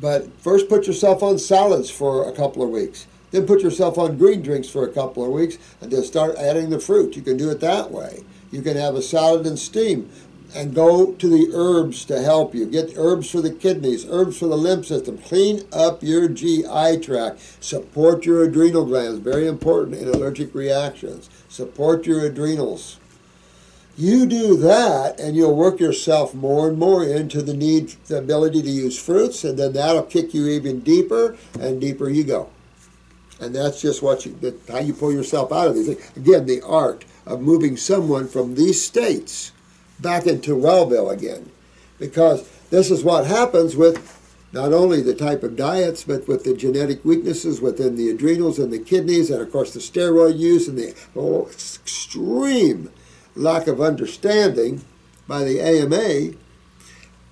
but first put yourself on salads for a couple of weeks, then put yourself on green drinks for a couple of weeks, and then start adding the fruit. You can do it that way. You can have a salad and steam and go to the herbs to help you. Get herbs for the kidneys, herbs for the lymph system. Clean up your G I tract. Support your adrenal glands, very important in allergic reactions. Support your adrenals. You do that and you'll work yourself more and more into the need, the ability to use fruits, and then that'll kick you even deeper and deeper you go. And that's just what you, that, how you pull yourself out of these things. Again, the art of moving someone from these states back into Wellville again. Because this is what happens with not only the type of diets, but with the genetic weaknesses within the adrenals and the kidneys, and of course the steroid use and the oh, extreme lack of understanding by the A M A,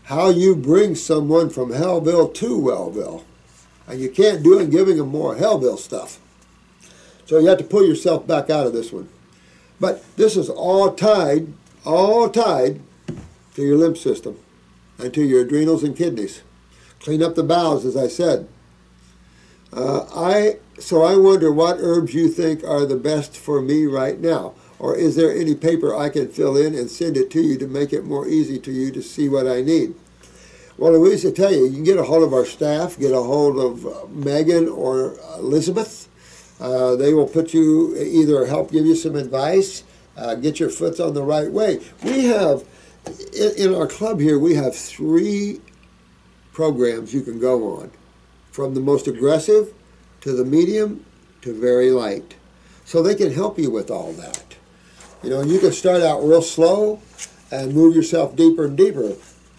how you bring someone from Hellville to Wellville. And you can't do it giving them more Hellville stuff. So you have to pull yourself back out of this one. But this is all tied, all tied to your lymph system and to your adrenals and kidneys. Clean up the bowels, as I said. Uh, I so I wonder what herbs you think are the best for me right now. Or is there any paper I can fill in and send it to you to make it more easy to you to see what I need? Well, Louise, I tell you, you can get a hold of our staff, get a hold of Megan or Elizabeth. Uh, they will put you, either help give you some advice, uh, get your foot on the right way. We have, in, in our club here, we have three programs you can go on, from the most aggressive to the medium to very light. So they can help you with all that. You know, you can start out real slow and move yourself deeper and deeper,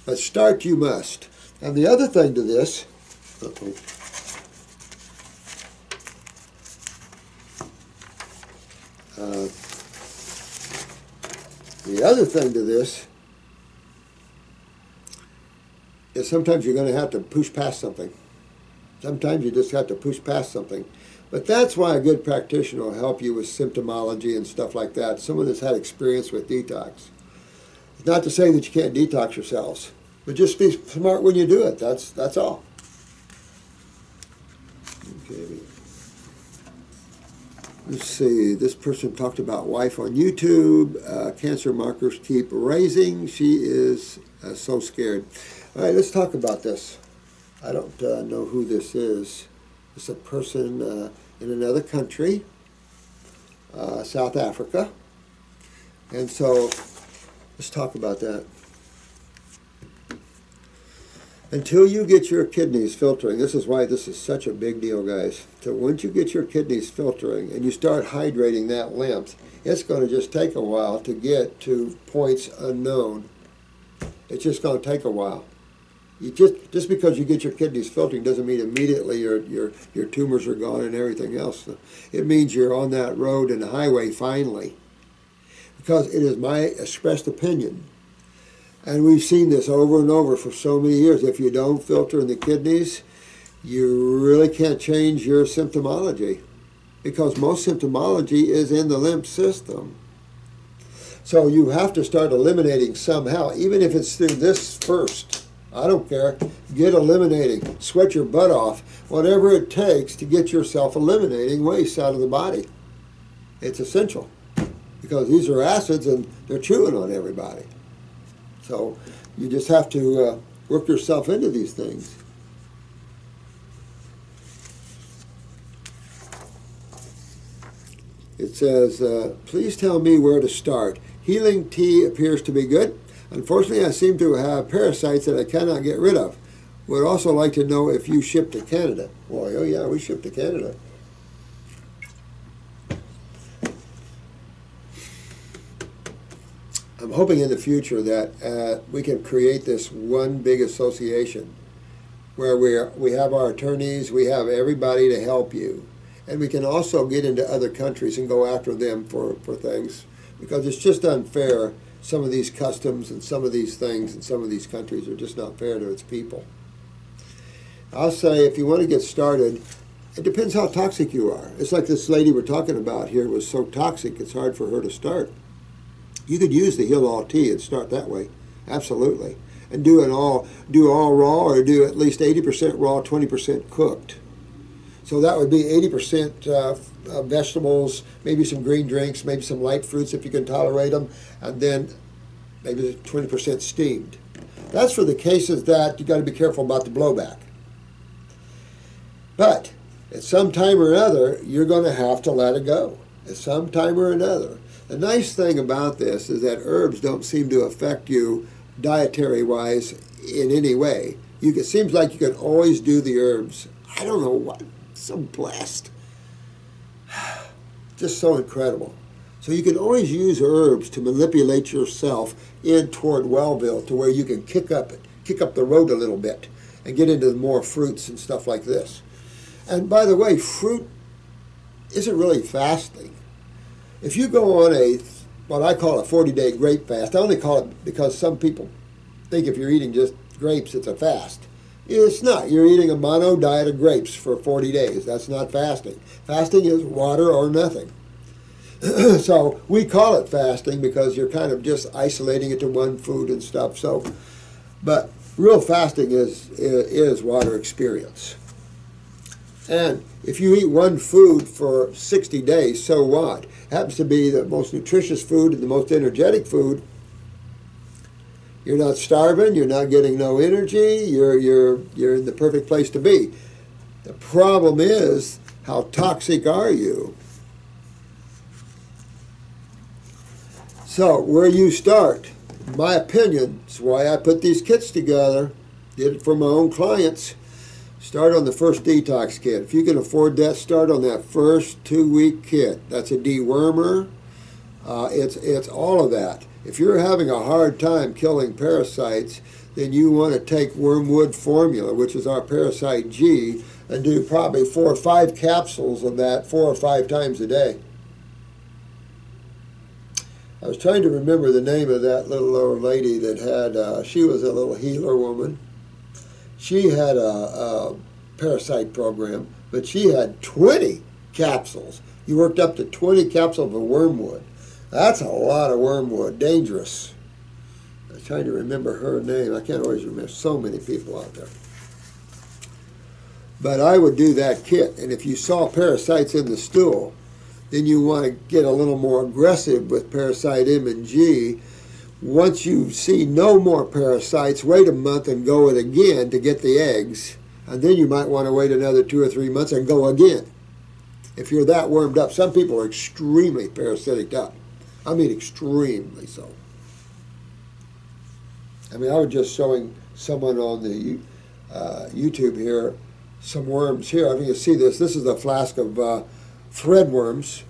but start you must. And the other thing to this, uh-oh. Uh, the other thing to this is sometimes you're going to have to push past something. Sometimes you just have to push past something. But that's why a good practitioner will help you with symptomology and stuff like that. Someone that's had experience with detox. It's not to say that you can't detox yourselves, but just be smart when you do it. That's that's all. Okay. Let's see. This person talked about wife on YouTube. Uh, cancer markers keep raising. She is uh, so scared. All right, let's talk about this. I don't uh, know who this is. It's a person uh, in another country, uh, South Africa. And so let's talk about that. Until you get your kidneys filtering, this is why this is such a big deal, guys. So once you get your kidneys filtering and you start hydrating that lymph, it's going to just take a while to get to points unknown. It's just going to take a while. You just, just because you get your kidneys filtering doesn't mean immediately your, your, your tumors are gone and everything else. It means you're on that road and the highway finally. Because it is my expressed opinion, and we've seen this over and over for so many years, if you don't filter in the kidneys, you really can't change your symptomology. Because most symptomology is in the lymph system. So you have to start eliminating somehow, even if it's through this first. I don't care. Get eliminating. Sweat your butt off. Whatever it takes to get yourself eliminating waste out of the body. It's essential. Because these are acids and they're chewing on everybody. So you just have to uh, work yourself into these things. It says, uh, please tell me where to start. Healing tea appears to be good. Unfortunately, I seem to have parasites that I cannot get rid of. Would also like to know if you ship to Canada. Boy, oh yeah, we ship to Canada. I'm hoping in the future that uh, we can create this one big association where we're, we have our attorneys, we have everybody to help you. And we can also get into other countries and go after them for, for things, because it's just unfair. Some of these customs and some of these things and some of these countries are just not fair to its people. I'll say, if you want to get started, it depends how toxic you are. It's like this lady we're talking about here was so toxic, it's hard for her to start. You could use the Heal All Tea and start that way, absolutely. And do an all, do all raw, or do at least eighty percent raw, twenty percent cooked. So that would be eighty percent uh, uh, vegetables, maybe some green drinks, maybe some light fruits if you can tolerate them, and then maybe twenty percent steamed. That's for the cases that you got to be careful about the blowback. But at some time or another, you're going to have to let it go. At some time or another. The nice thing about this is that herbs don't seem to affect you dietary-wise in any way. You can, it seems like you can always do the herbs. I don't know what. So blessed. Just so incredible. So you can always use herbs to manipulate yourself in toward Wellville to where you can kick up it, kick up the road a little bit and get into more fruits and stuff like this. And by the way, fruit isn't really fasting. If you go on a, what I call a forty-day grape fast, I only call it because some people think if you're eating just grapes, it's a fast. It's not. You're eating a mono diet of grapes for forty days. That's not fasting. Fasting is water or nothing. So we call it fasting because you're kind of just isolating it to one food and stuff. So, but real fasting is, is water experience. And if you eat one food for sixty days, so what? It happens to be the most nutritious food and the most energetic food. You're not starving, you're not getting no energy, you're, you're, you're in the perfect place to be. The problem is, how toxic are you? So, where you start, in my opinion, it's why I put these kits together, did it for my own clients. Start on the first detox kit. If you can afford that, start on that first two-week kit. That's a dewormer. Uh, it's, it's all of that. If you're having a hard time killing parasites, then you want to take wormwood formula, which is our parasite G, and do probably four or five capsules of that four or five times a day. I was trying to remember the name of that little old lady that had, uh, she was a little healer woman. She had a, a parasite program, but she had twenty capsules. You worked up to twenty capsules of wormwood. That's a lot of wormwood. Dangerous. I was trying to remember her name. I can't always remember. So many people out there. But I would do that kit. And if you saw parasites in the stool, then you want to get a little more aggressive with parasite M and G. Once you see no more parasites, wait a month and go it again to get the eggs. And then you might want to wait another two or three months and go again. If you're that wormed up. Some people are extremely parasitic up. I mean extremely so. I mean, I was just showing someone on the uh, YouTube here some worms here. I mean, you see this. This is a flask of uh, thread worms.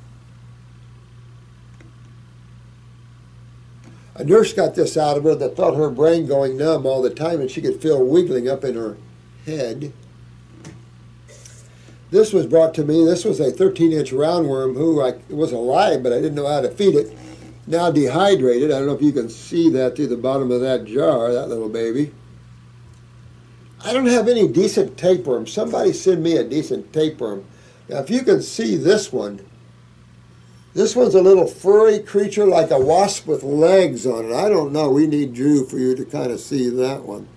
A nurse got this out of her that felt her brain going numb all the time, and she could feel wiggling up in her head. This was brought to me. This was a thirteen-inch roundworm who I, it was alive, but I didn't know how to feed it. Now dehydrated. I don't know if you can see that through the bottom of that jar, that little baby. I don't have any decent tapeworm. Somebody send me a decent tapeworm. Now, if you can see this one, this one's a little furry creature like a wasp with legs on it. I don't know. We need Drew for you to kind of see that one.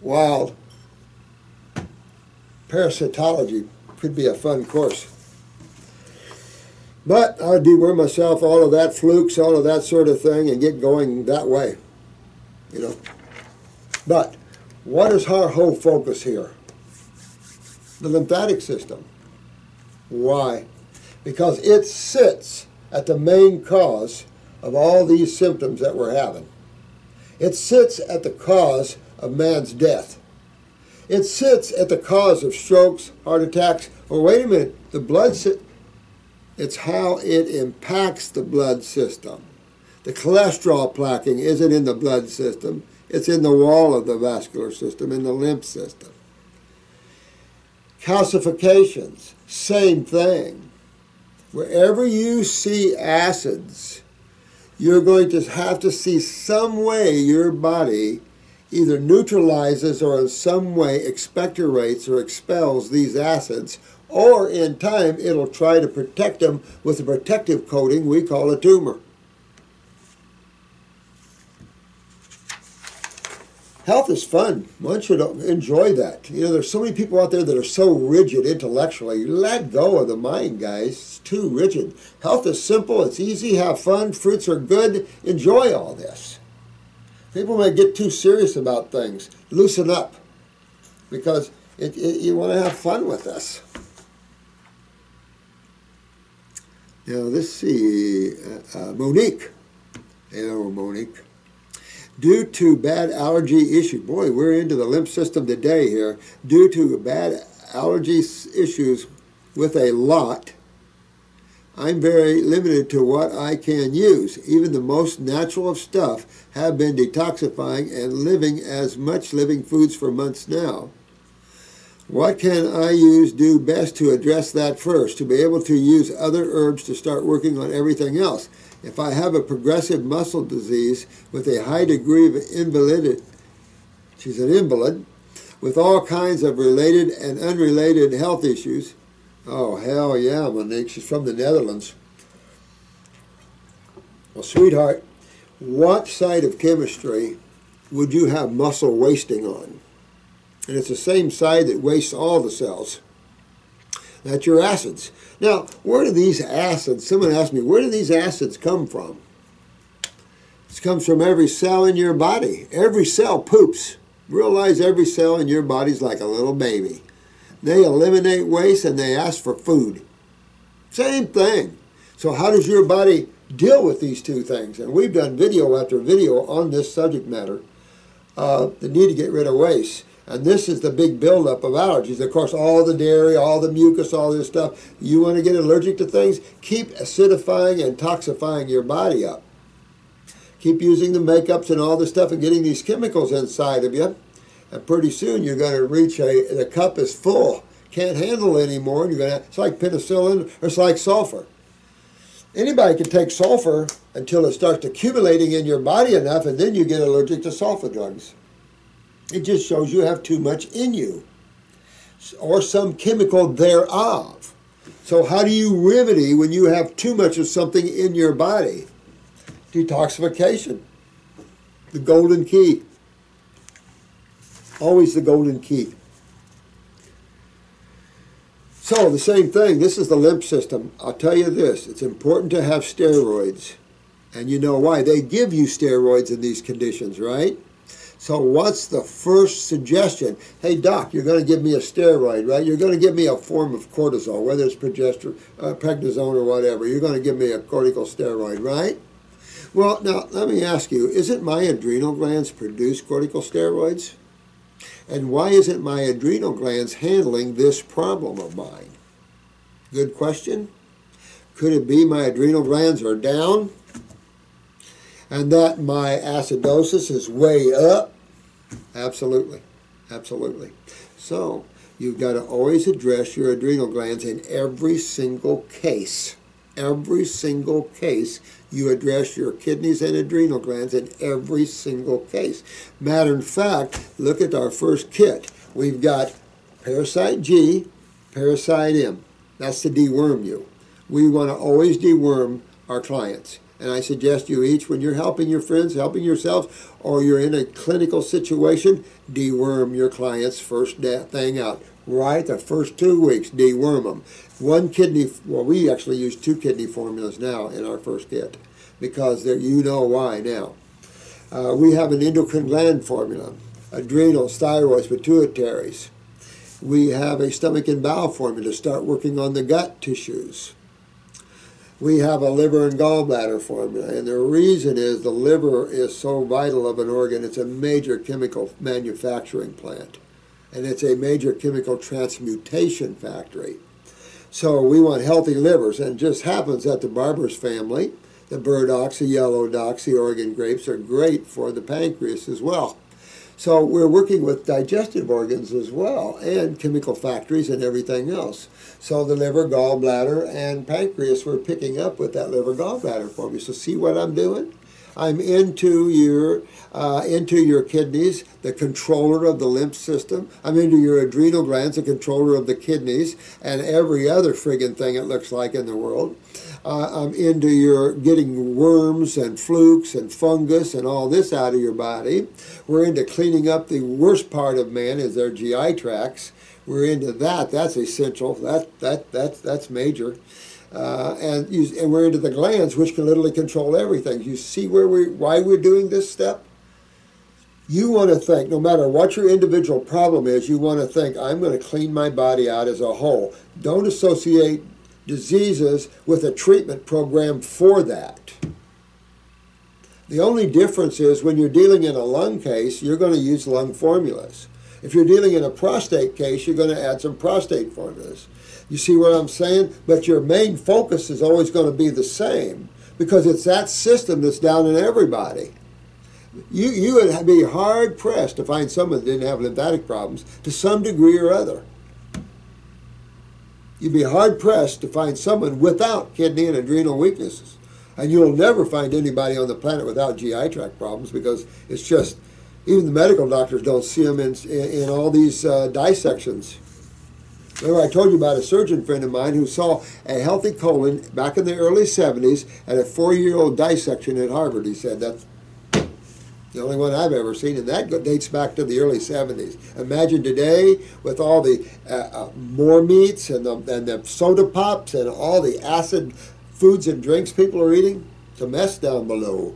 Wild. Parasitology could be a fun course. But I'll deworm myself, all of that, flukes, all of that sort of thing, and get going that way. You know. But what is our whole focus here? The lymphatic system. Why? Because it sits at the main cause of all these symptoms that we're having. It sits at the cause of man's death. It sits at the cause of strokes, heart attacks, or wait a minute, the blood system. It's how it impacts the blood system. The cholesterol plaquing isn't in the blood system. It's in the wall of the vascular system, in the lymph system. Calcifications, same thing. Wherever you see acids, you're going to have to see some way your body either neutralizes or in some way expectorates or expels these acids, or in time it'll try to protect them with a protective coating we call a tumor. health is fun. One should enjoy that. You know, there's so many people out there that are so rigid intellectually. Let go of the mind, guys. It's too rigid. Health is simple. It's easy. Have fun. Fruits are good. Enjoy all this. People may get too serious about things. Loosen up, because it, it, you want to have fun with this. Now, let's see. Uh, uh, Monique. Hello, Monique. Due to bad allergy issues. Boy, we're into the lymph system today here. Due to bad allergy issues with a lot, I'm very limited to what I can use. Even the most natural of stuff have been detoxifying and living as much living foods for months now. What can I use do best to address that first, to be able to use other herbs to start working on everything else? If I have a progressive muscle disease with a high degree of invalidity, she's an invalid, with all kinds of related and unrelated health issues. Oh, hell yeah, Monique. She's from the Netherlands. Well, sweetheart, what side of chemistry would you have muscle wasting on? And it's the same side that wastes all the cells. That's your acids. Now, where do these acids, someone asked me, where do these acids come from? It comes from every cell in your body. Every cell poops. Realize every cell in your body's like a little baby. They eliminate waste and they ask for food. Same thing. So how does your body deal with these two things? And we've done video after video on this subject matter, uh, the need to get rid of waste. And this is the big buildup of allergies. Of course, all the dairy, all the mucus, all this stuff. You want to get allergic to things? Keep acidifying and toxifying your body up. Keep using the makeups and all this stuff and getting these chemicals inside of you. And pretty soon you're going to reach a, the cup is full. Can't handle it anymore. You're going to, it's like penicillin or it's like sulfur. Anybody can take sulfur until it starts accumulating in your body enough, and then you get allergic to sulfur drugs. It just shows you have too much in you or some chemical thereof. So how do you remedy when you have too much of something in your body? Detoxification. The golden key. Always the golden key. So the same thing. This is the lymph system. I'll tell you this. It's important to have steroids. And you know why. They give you steroids in these conditions, right? So what's the first suggestion? Hey, doc, you're going to give me a steroid, right? You're going to give me a form of cortisol, whether it's progesterone, uh, prednisone or whatever. You're going to give me a corticosteroid, right? Well, now, let me ask you, isn't my adrenal glands produce corticosteroids? And why isn't my adrenal glands handling this problem of mine? Good question. Could it be my adrenal glands are down? And that my acidosis is way up? Absolutely. Absolutely. So, you've got to always address your adrenal glands in every single case. Every single case, you address your kidneys and adrenal glands in every single case. Matter of fact, look at our first kit. We've got parasite G, parasite M. That's to deworm you. We want to always deworm our clients. And I suggest you each, when you're helping your friends, helping yourself, or you're in a clinical situation, deworm your client's first thing out. Right? The first two weeks, deworm them. One kidney, well, we actually use two kidney formulas now in our first kit, because you know why now. Uh, we have an endocrine gland formula, adrenals, thyroids, pituitaries. We have a stomach and bowel formula to start working on the gut tissues. We have a liver and gallbladder formula, and the reason is the liver is so vital of an organ. It's a major chemical manufacturing plant, and it's a major chemical transmutation factory. So we want healthy livers, and it just happens that the barber's family, the burdock, the yellow dock, the Oregon grapes are great for the pancreas as well. So we're working with digestive organs as well, and chemical factories and everything else. So the liver, gallbladder, and pancreas, we're picking up with that liver gallbladder formula. So see what I'm doing? I'm into your uh, into your kidneys, the controller of the lymph system. I'm into your adrenal glands, the controller of the kidneys, and every other friggin' thing it looks like in the world. Uh, I'm into your getting worms and flukes and fungus and all this out of your body. We're into cleaning up the worst part of man, is their G I tracts. We're into that. That's essential. That that that's that's major. Uh, and, you, and we're into the glands, which can literally control everything. You see where we, why we're doing this step? You want to think, no matter what your individual problem is, you want to think, I'm going to clean my body out as a whole. Don't associate diseases with a treatment program for that. The only difference is when you're dealing in a lung case, you're going to use lung formulas. If you're dealing in a prostate case, you're going to add some prostate formulas. You see what I'm saying? But your main focus is always going to be the same, because it's that system that's down in everybody. You, you would be hard-pressed to find someone that didn't have lymphatic problems to some degree or other. You'd be hard-pressed to find someone without kidney and adrenal weaknesses. And you'll never find anybody on the planet without G I tract problems, because it's just, even the medical doctors don't see them in, in, in all these uh, dissections. Remember, I told you about a surgeon friend of mine who saw a healthy colon back in the early seventies at a four-year-old dissection at Harvard. He said, that's the only one I've ever seen, and that dates back to the early seventies. Imagine today with all the uh, uh, more meats and the, and the soda pops and all the acid foods and drinks people are eating. It's a mess down below.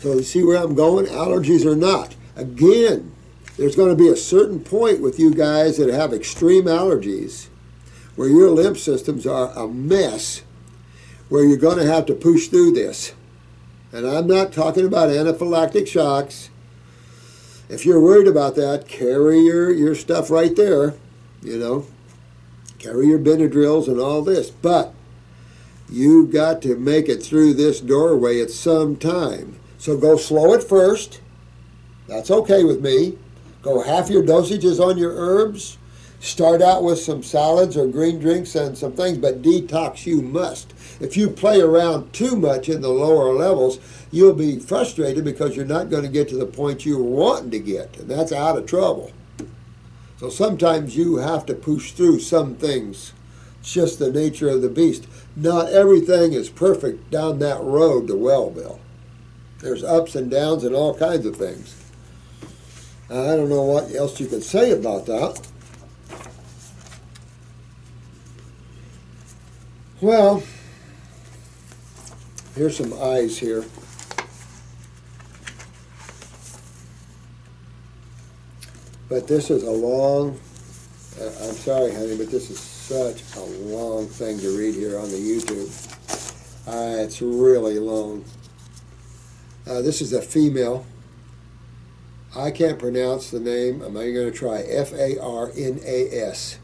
So you see where I'm going? Allergies or not. Again, there's going to be a certain point with you guys that have extreme allergies where your lymph systems are a mess, where you're going to have to push through this. And I'm not talking about anaphylactic shocks. If you're worried about that, carry your, your stuff right there, you know. Carry your Benadryls and all this. But you've got to make it through this doorway at some time. So go slow at first. That's okay with me. Go half your dosages on your herbs. Start out with some salads or green drinks and some things, but detox you must. If you play around too much in the lower levels, you'll be frustrated because you're not going to get to the point you're wanting to get, and that's out of trouble. So sometimes you have to push through some things. It's just the nature of the beast. Not everything is perfect down that road to Wellville. There's ups and downs and all kinds of things. I don't know what else you could say about that. Well, here's some eyes here. But this is a long, uh, I'm sorry, honey, but this is such a long thing to read here on the YouTube. Uh, it's really long. Uh, this is a female. I can't pronounce the name. I'm going to try F A R N A S.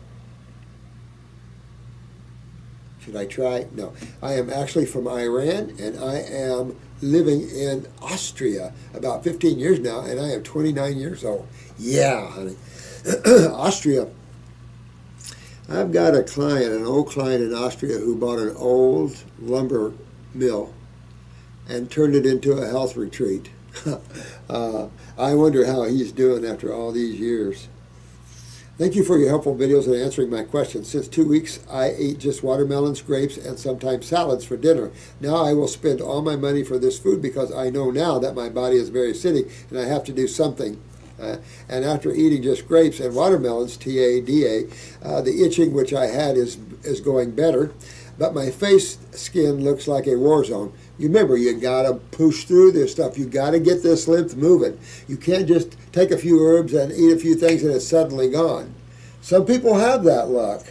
Should I try? No. I am actually from Iran, and I am living in Austria about fifteen years now, and I am twenty-nine years old. Yeah, honey. Austria. I've got a client, an old client in Austria, who bought an old lumber mill and turned it into a health retreat. uh, I wonder how he's doing after all these years. Thank you for your helpful videos and answering my questions. Since two weeks, I ate just watermelons, grapes, and sometimes salads for dinner. Now I will spend all my money for this food because I know now that my body is very acidic and I have to do something. Uh, and after eating just grapes and watermelons, T A D A, uh, the itching which I had is, is going better. But my face skin looks like a war zone. You remember, you gotta push through this stuff. You gotta get this lymph moving. You can't just take a few herbs and eat a few things and it's suddenly gone. Some people have that luck,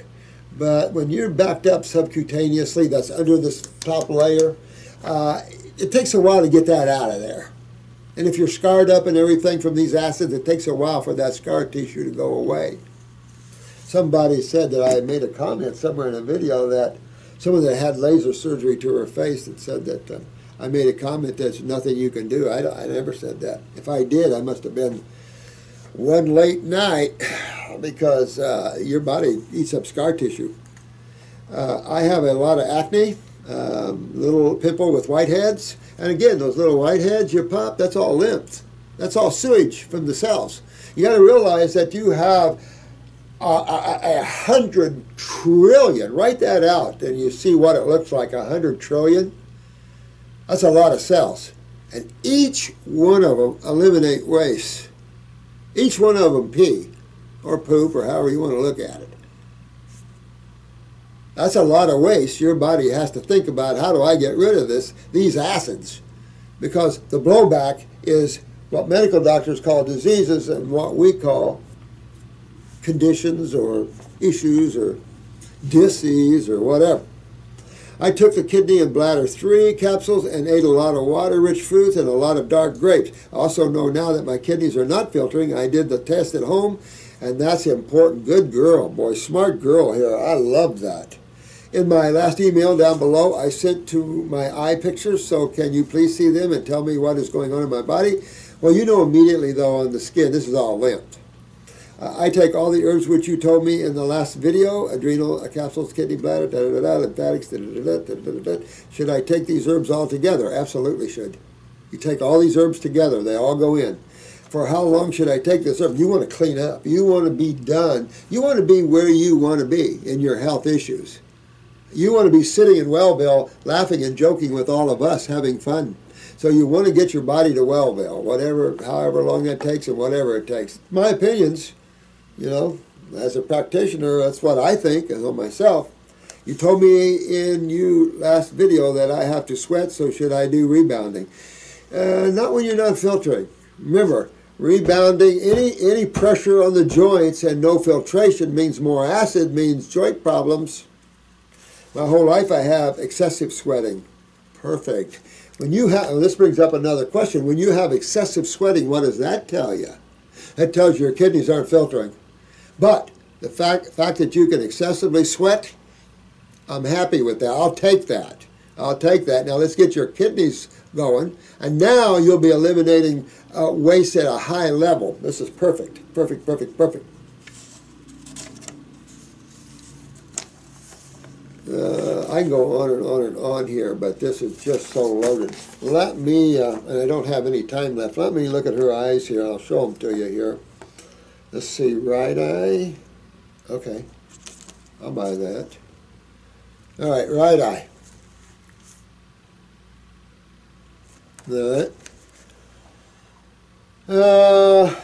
but when you're backed up subcutaneously, that's under this top layer, uh, it takes a while to get that out of there. And if you're scarred up and everything from these acids, it takes a while for that scar tissue to go away. Somebody said that I made a comment somewhere in a video that someone that had laser surgery to her face and said that uh, I made a comment that's nothing you can do. I, I never said that. If I did, I must have been one late night because uh, your body eats up scar tissue. Uh, I have a lot of acne, um, little pimple with whiteheads. And again, those little whiteheads you pop, that's all lymph. That's all sewage from the cells. You got to realize that you have a, a, a hundred trillion. Write that out and you see what it looks like, a hundred trillion. That's a lot of cells. And each one of them eliminate waste. Each one of them pee or poop or however you want to look at it. That's a lot of waste. Your body has to think about, how do I get rid of this, these acids? Because the blowback is what medical doctors call diseases and what we call conditions or issues or disease or whatever. I took the kidney and bladder three capsules and ate a lot of water-rich fruits and a lot of dark grapes. I also know now that my kidneys are not filtering. I did the test at home, and that's important. Good girl, boy. Smart girl here. I love that. In my last email down below, I sent to my eye pictures, so can you please see them and tell me what is going on in my body? Well, you know immediately, though, on the skin, this is all lymph. Uh, I take all the herbs which you told me in the last video, adrenal, capsules, kidney, bladder, da-da-da-da, lymphatics, da-da-da-da, da-da-da-da. Should I take these herbs all together? Absolutely should. You take all these herbs together. They all go in. For how long should I take this herb? You want to clean up. You want to be done. You want to be where you want to be in your health issues. You want to be sitting in Wellville laughing and joking with all of us, having fun. So you want to get your body to Wellville, whatever, however long that takes and whatever it takes. My opinions, you know, as a practitioner, that's what I think, and on myself. You told me in your last video that I have to sweat, so should I do rebounding? Uh, not when you're not filtering. Remember, rebounding, any, any pressure on the joints and no filtration means more acid, means joint problems. My whole life I have excessive sweating. Perfect. When you have, well, this brings up another question. When you have excessive sweating, what does that tell you? That tells you your kidneys aren't filtering. But the fact, fact that you can excessively sweat, I'm happy with that. I'll take that. I'll take that. Now let's get your kidneys going. And now you'll be eliminating uh, waste at a high level. This is perfect. Perfect, perfect, perfect. Uh, I can go on and on and on here, but this is just so loaded. Let me, uh, and I don't have any time left, let me look at her eyes here. I'll show them to you here. Let's see, right eye. Okay, I'll buy that. All right, right eye. All right. Uh,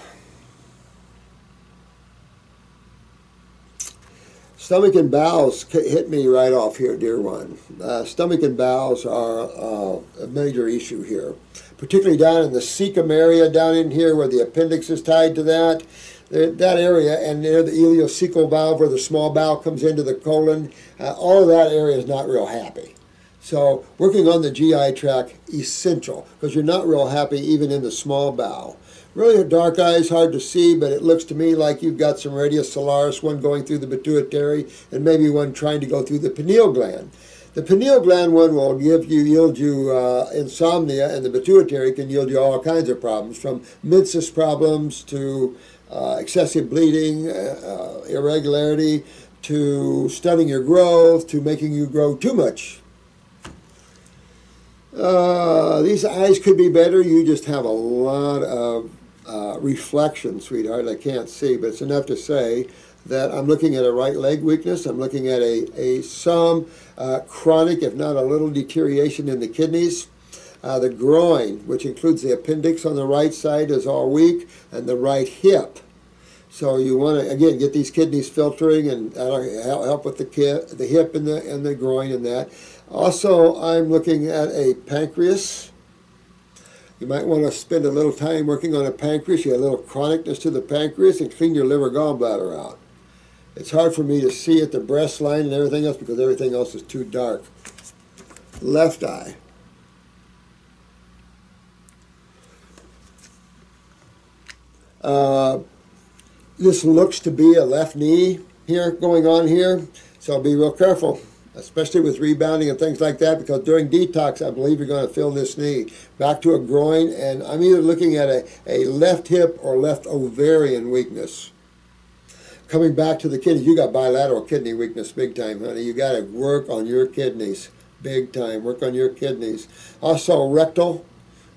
Stomach and bowels hit me right off here, dear one. Uh, stomach and bowels are uh, a major issue here, particularly down in the cecum area, down in here where the appendix is tied to that, that area, and near the ileocecal valve where the small bowel comes into the colon. Uh, all of that area is not real happy. So working on the G I tract, essential, because you're not real happy even in the small bowel. Really dark eyes, hard to see, but it looks to me like you've got some radius solaris, one going through the pituitary, and maybe one trying to go through the pineal gland. The pineal gland one will give you, yield you uh, insomnia, and the pituitary can yield you all kinds of problems, from menses problems to uh, excessive bleeding, uh, uh, irregularity, to stunning your growth, to making you grow too much. Uh, these eyes could be better. You just have a lot of Uh, reflection, sweetheart. I can't see, but it's enough to say that I'm looking at a right leg weakness. I'm looking at a, a some uh, chronic, if not a little, deterioration in the kidneys. Uh, the groin, which includes the appendix on the right side, is all weak, and the right hip. So you want to, again, get these kidneys filtering and that'll help with the, ki the hip and the, and the groin and that. Also, I'm looking at a pancreas. You might want to spend a little time working on a pancreas. You have a little chronicness to the pancreas, and clean your liver gallbladder out. It's hard for me to see at the breast line and everything else because everything else is too dark. Left eye. Uh, this looks to be a left knee here going on here, so be real careful, especially with rebounding and things like that, because during detox, I believe you're going to feel this knee. Back to a groin, and I'm either looking at a, a left hip or left ovarian weakness. coming back to the kidney, you got bilateral kidney weakness big time, honey. You got to work on your kidneys big time. Work on your kidneys. Also rectal,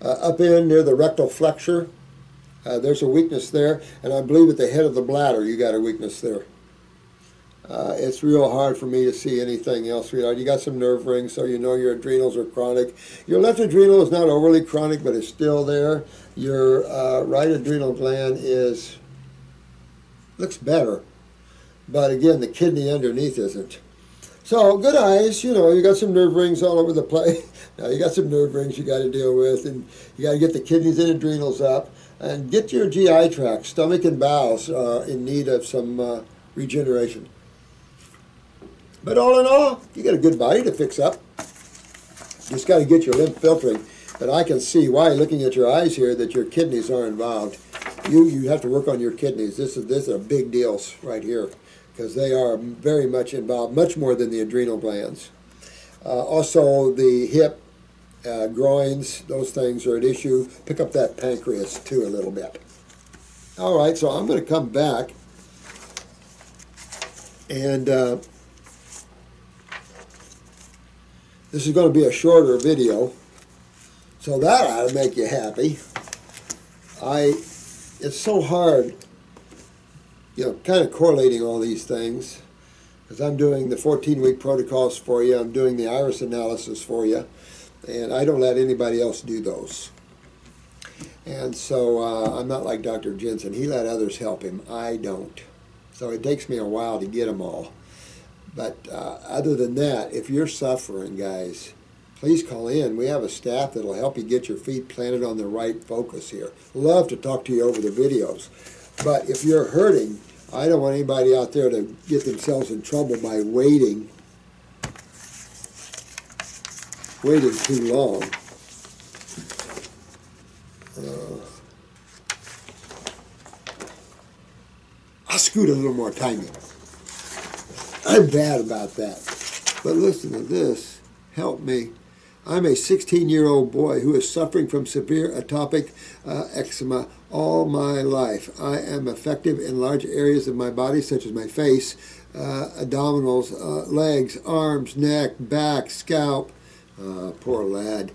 uh, up in near the rectal flexure, uh, there's a weakness there. And I believe at the head of the bladder, you got a weakness there. Uh, it's real hard for me to see anything else, sweetheart. You got some nerve rings, so you know your adrenals are chronic. Your left adrenal is not overly chronic, but it's still there. Your uh, right adrenal gland is looks better, but again, the kidney underneath isn't. So good eyes, you know, you got some nerve rings all over the place. Now you got some nerve rings you got to deal with, and you got to get the kidneys and adrenals up, and get your G I tract, stomach and bowels, uh, in need of some uh, regeneration. But all in all, you got a good body to fix up. Just got to get your lymph filtering. But I can see why, looking at your eyes here, that your kidneys are involved. You you have to work on your kidneys. This is this is a big deal right here, because they are very much involved, much more than the adrenal glands. Uh, also, the hip, uh, groins, those things are at issue. Pick up that pancreas too a little bit. All right, so I'm going to come back and. Uh, This is going to be a shorter video, so that ought to make you happy. I, it's so hard, you know, kind of correlating all these things, because I'm doing the fourteen week protocols for you, I'm doing the iris analysis for you, and I don't let anybody else do those. And so uh, I'm not like Doctor Jensen. He let others help him. I don't. So it takes me a while to get them all. But uh, other than that, if you're suffering, guys, please call in. We have a staff that will help you get your feet planted on the right focus here. Love to talk to you over the videos. But if you're hurting, I don't want anybody out there to get themselves in trouble by waiting, waiting too long. Uh, I'll scoot a little more time in. I'm bad about that. But listen to this. Help me. I'm a sixteen-year-old boy who is suffering from severe atopic uh, eczema all my life. I am affected in large areas of my body, such as my face, uh, abdominals, uh, legs, arms, neck, back, scalp. Uh, poor lad.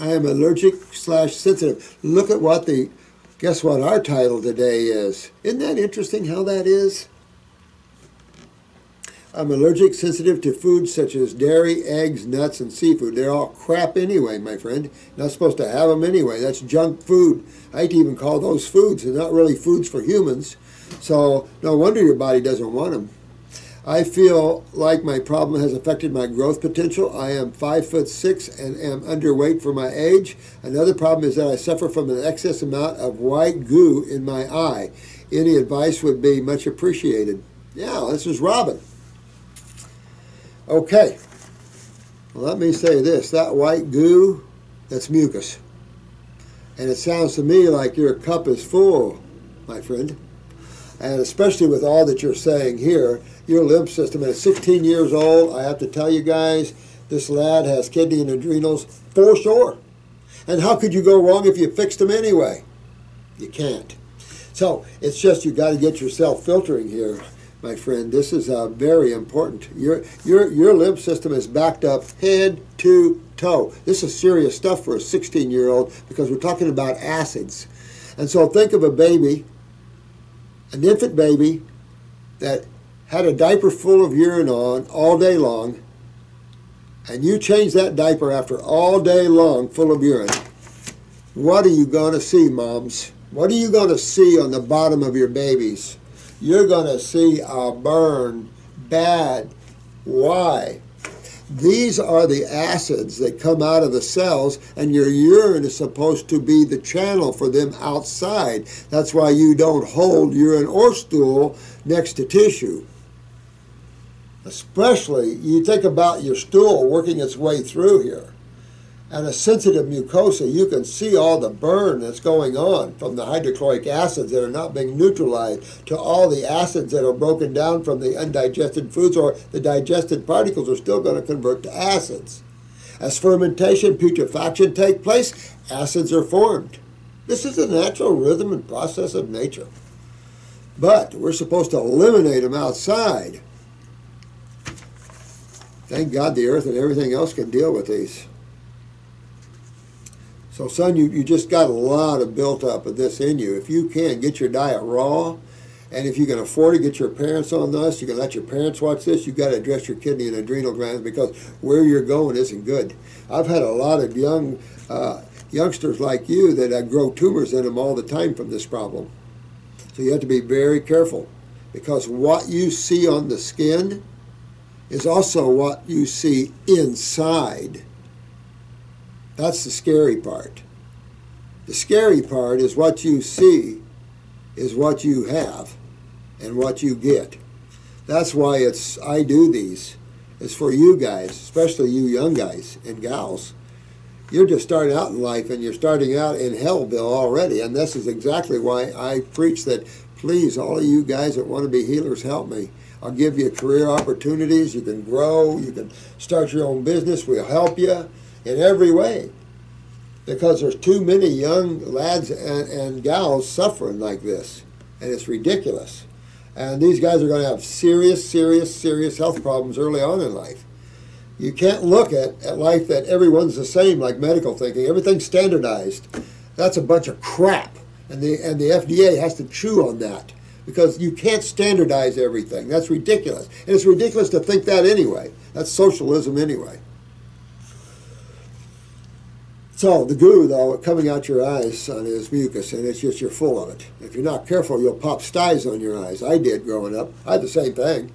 I am allergic slash sensitive. Look at what the, guess what our title today is. Isn't that interesting how that is? I'm allergic, sensitive to foods such as dairy, eggs, nuts, and seafood. They're all crap anyway, my friend. Not supposed to have them anyway. That's junk food. I hate to even call those foods. They're not really foods for humans. So no wonder your body doesn't want them. I feel like my problem has affected my growth potential. I am five foot six and am underweight for my age. Another problem is that I suffer from an excess amount of white goo in my eye. Any advice would be much appreciated. Yeah, this is Robin. Okay, well, let me say this, that white goo, that's mucus. And it sounds to me like your cup is full, my friend. And especially with all that you're saying here, your lymph system, at sixteen years old, I have to tell you guys, this lad has kidney and adrenals for sure. And how could you go wrong if you fixed them anyway? You can't. So it's just you got to get yourself filtering here. My friend, this is uh, very important. Your, your, your lymph system is backed up head to toe. This is serious stuff for a sixteen-year-old because we're talking about acids. And so think of a baby, an infant baby, that had a diaper full of urine on all day long, and you change that diaper after all day long full of urine. What are you going to see, moms? What are you going to see on the bottom of your babies? You're going to see a burn bad. Why? These are the acids that come out of the cells, and your urine is supposed to be the channel for them outside. That's why you don't hold urine or stool next to tissue. Especially, you think about your stool working its way through here. And a sensitive mucosa, you can see all the burn that's going on from the hydrochloric acids that are not being neutralized to all the acids that are broken down from the undigested foods, or the digested particles are still going to convert to acids. As fermentation, putrefaction take place, acids are formed. This is a natural rhythm and process of nature. But we're supposed to eliminate them outside. Thank God the earth and everything else can deal with these. So son, you, you just got a lot of built up of this in you. If you can, get your diet raw. And if you can afford to get your parents on this, you can let your parents watch this, you've got to address your kidney and adrenal glands because where you're going isn't good. I've had a lot of young uh, youngsters like you that uh, grow tumors in them all the time from this problem. So you have to be very careful because what you see on the skin is also what you see inside. That's the scary part. The scary part is what you see is what you have and what you get. That's why it's I do these. It's for you guys, especially you young guys and gals. You're just starting out in life and you're starting out in Hellville already, and this is exactly why I preach that, please, all of you guys that want to be healers, help me. I'll give you career opportunities. You can grow. You can start your own business. We'll help you in every way because there's too many young lads and, and gals suffering like this, and it's ridiculous. And these guys are going to have serious, serious, serious health problems early on in life. You can't look at, at life that everyone's the same, like medical thinking. Everything's standardized. That's a bunch of crap, and the, and the F D A has to chew on that because you can't standardize everything. That's ridiculous, and it's ridiculous to think that anyway. That's socialism anyway. So the goo, though, coming out your eyes, son, is mucus, and it's just you're full of it. If you're not careful, you'll pop styes on your eyes. I did growing up. I had the same thing.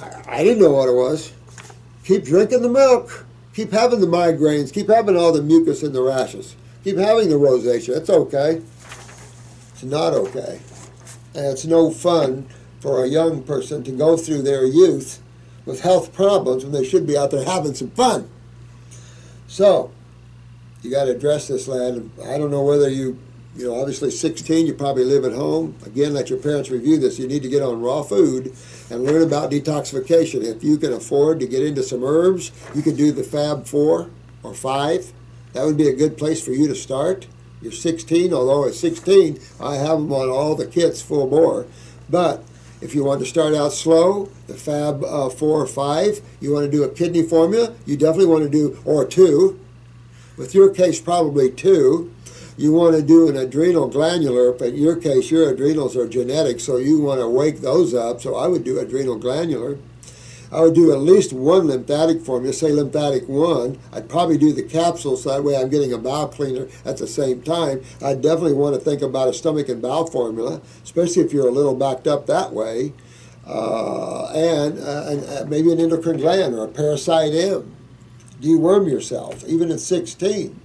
I, I didn't know what it was. Keep drinking the milk. Keep having the migraines. Keep having all the mucus and the rashes. Keep having the rosacea. It's okay. It's not okay. And it's no fun for a young person to go through their youth with health problems when they should be out there having some fun. So you got to address this, lad. I don't know whether you, you know, obviously sixteen, you probably live at home. Again, let your parents review this. You need to get on raw food and learn about detoxification. If you can afford to get into some herbs, you could do the Fab Four or Five. That would be a good place for you to start. You're sixteen, although at sixteen, I have them on all the kits full bore. But if you want to start out slow, the Fab uh, Four or Five, you want to do a kidney formula, you definitely want to do, or two, with your case probably two. You want to do an adrenal glandular, but in your case your adrenals are genetic, so you want to wake those up, so I would do adrenal glandular. I would do at least one lymphatic formula, say lymphatic one. I'd probably do the capsule, so that way I'm getting a bowel cleaner at the same time. I definitely want to think about a stomach and bowel formula, especially if you're a little backed up that way, uh, and, uh, and uh, maybe an endocrine gland or a parasite M. Deworm yourself, even at sixteen.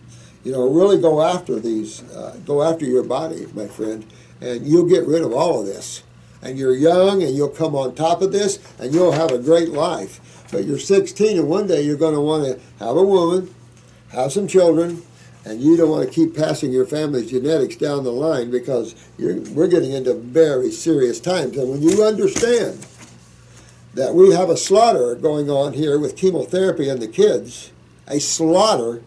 You know, really go after these, uh, go after your body, my friend, and you'll get rid of all of this. And you're young, and you'll come on top of this, and you'll have a great life. But you're sixteen, and one day you're going to want to have a woman, have some children, and you don't want to keep passing your family's genetics down the line because you're, we're getting into very serious times. And when you understand that we have a slaughter going on here with chemotherapy and the kids, a slaughter,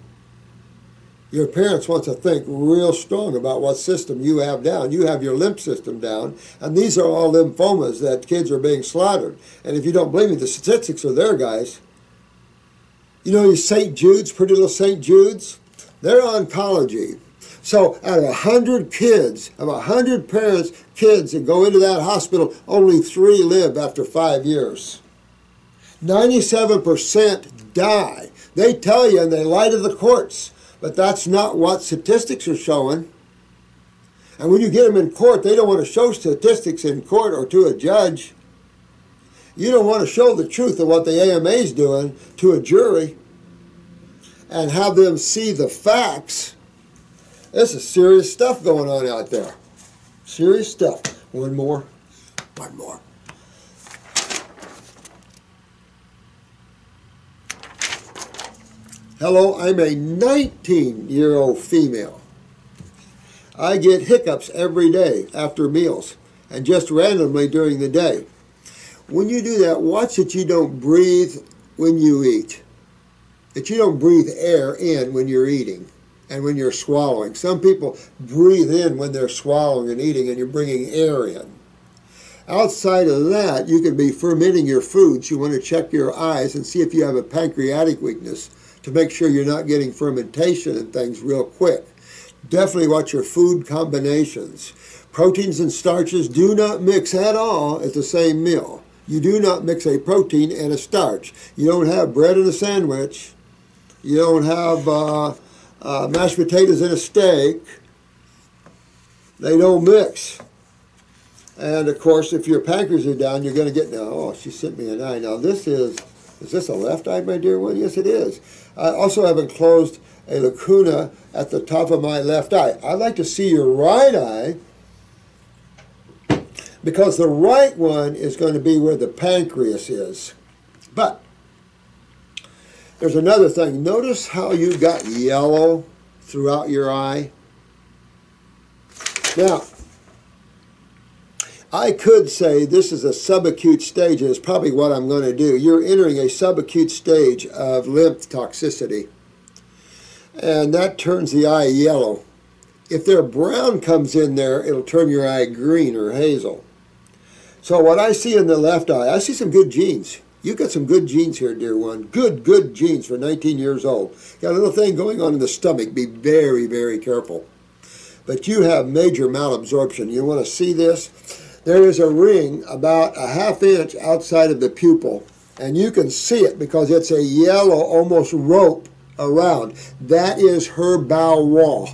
your parents want to think real strong about what system you have down. You have your lymph system down, and these are all lymphomas that kids are being slaughtered. And if you don't believe me, the statistics are there, guys. You know, Saint Jude's, pretty little Saint Jude's, they're oncology. So out of one hundred kids, of one hundred parents, kids that go into that hospital, only three live after five years. ninety-seven percent die. They tell you and they lie to the courts, but that's not what statistics are showing. And when you get them in court, they don't want to show statistics in court or to a judge. You don't want to show the truth of what the A M A is doing to a jury and have them see the facts. This is serious stuff going on out there. Serious stuff. One more. One more. Hello, I'm a nineteen-year-old female. I get hiccups every day after meals and just randomly during the day. When you do that, watch that you don't breathe when you eat. That you don't breathe air in when you're eating and when you're swallowing. Some people breathe in when they're swallowing and eating, and you're bringing air in. Outside of that, you could be fermenting your foods. You want to check your eyes and see if you have a pancreatic weakness to make sure you're not getting fermentation and things real quick. Definitely watch your food combinations. Proteins and starches do not mix at all at the same meal. You do not mix a protein and a starch. You don't have bread in a sandwich. You don't have uh, uh, mashed potatoes in a steak. They don't mix. And of course, if your pancreas are down, you're going to get, now, oh, she sent me an eye. Now this is, is this a left eye, my dear one? Yes, it is. I also have enclosed a lacuna at the top of my left eye. I'd like to see your right eye, because the right one is going to be where the pancreas is. But there's another thing. Notice how you got yellow throughout your eye. Now, I could say this is a subacute stage, and it's probably what I'm going to do. You're entering a subacute stage of lymph toxicity, and that turns the eye yellow. If their brown comes in there, it'll turn your eye green or hazel. So what I see in the left eye, I see some good genes. You've got some good genes here, dear one. Good, good genes for nineteen years old. Got a little thing going on in the stomach. Be very, very careful. But you have major malabsorption. You want to see this? There is a ring about a half inch outside of the pupil, and you can see it because it's a yellow, almost rope around. That is her bow wall.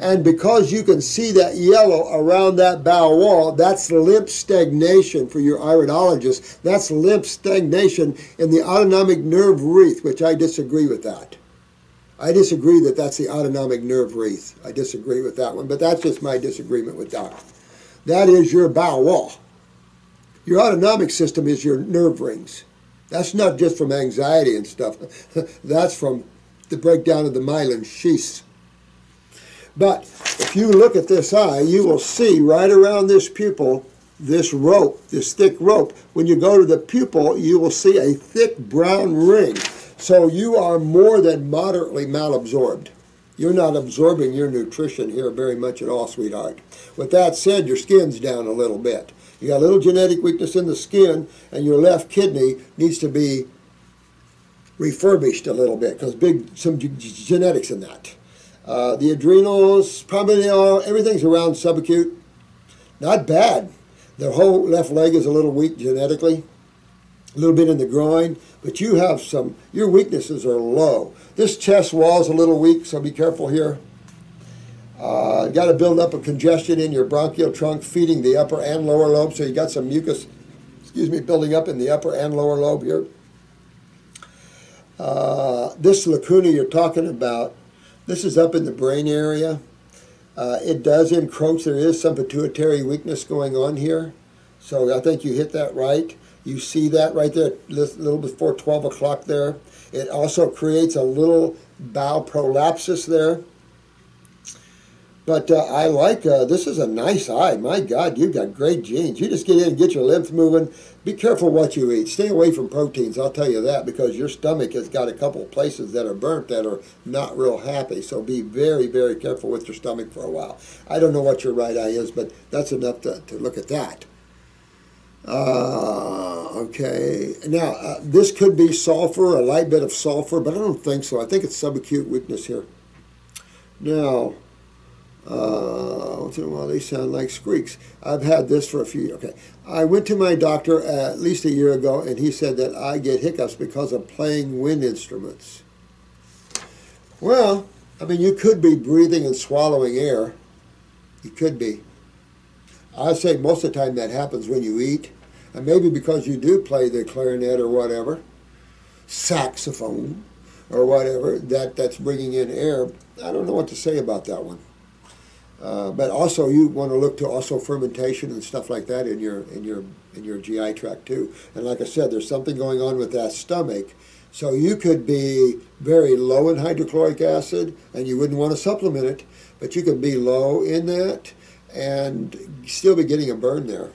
And because you can see that yellow around that bow wall, that's lymph stagnation for your iridologist. That's lymph stagnation in the autonomic nerve wreath, which I disagree with that. I disagree that that's the autonomic nerve wreath. I disagree with that one, but that's just my disagreement with Doc. That is your bow wall. Your autonomic system is your nerve rings. That's not just from anxiety and stuff. That's from the breakdown of the myelin sheaths. But if you look at this eye, you will see right around this pupil, this rope, this thick rope. When you go to the pupil, you will see a thick brown ring. So you are more than moderately malabsorbed. You're not absorbing your nutrition here very much at all, sweetheart. With that said, your skin's down a little bit. You got a little genetic weakness in the skin, and your left kidney needs to be refurbished a little bit, because big some genetics in that. Uh, the adrenals, probably all, everything's around subacute. Not bad. The whole left leg is a little weak genetically, a little bit in the groin, but you have some, your weaknesses are low. This chest wall is a little weak, so be careful here. Uh, you got to build up a congestion in your bronchial trunk, feeding the upper and lower lobe, so you got some mucus, excuse me, building up in the upper and lower lobe here. Uh, this lacuna you're talking about, this is up in the brain area. Uh, it does encroach. There is some pituitary weakness going on here. So I think you hit that right. You see that right there, a little before twelve o'clock there. It also creates a little bowel prolapsus there. But uh, I like, uh, this is a nice eye. My God, you've got great genes. You just get in and get your lymph moving. Be careful what you eat. Stay away from proteins, I'll tell you that, because your stomach has got a couple places that are burnt that are not real happy. So be very, very careful with your stomach for a while. I don't know what your right eye is, but that's enough to, to look at that. Uh, okay, now uh, this could be sulfur, a light bit of sulfur, but I don't think so. I think it's subacute weakness here. Now, uh, once in a while they sound like squeaks. I've had this for a few years. Okay, I went to my doctor at least a year ago, and he said that I get hiccups because of playing wind instruments. Well, I mean, you could be breathing and swallowing air. You could be. I say most of the time that happens when you eat, and maybe because you do play the clarinet or whatever, saxophone or whatever, that, that's bringing in air. I don't know what to say about that one. Uh, but also you want to look to also fermentation and stuff like that in your, in, your, in your G I tract too. And like I said, there's something going on with that stomach. So you could be very low in hydrochloric acid, and you wouldn't want to supplement it, but you could be low in that and still be getting a burn there.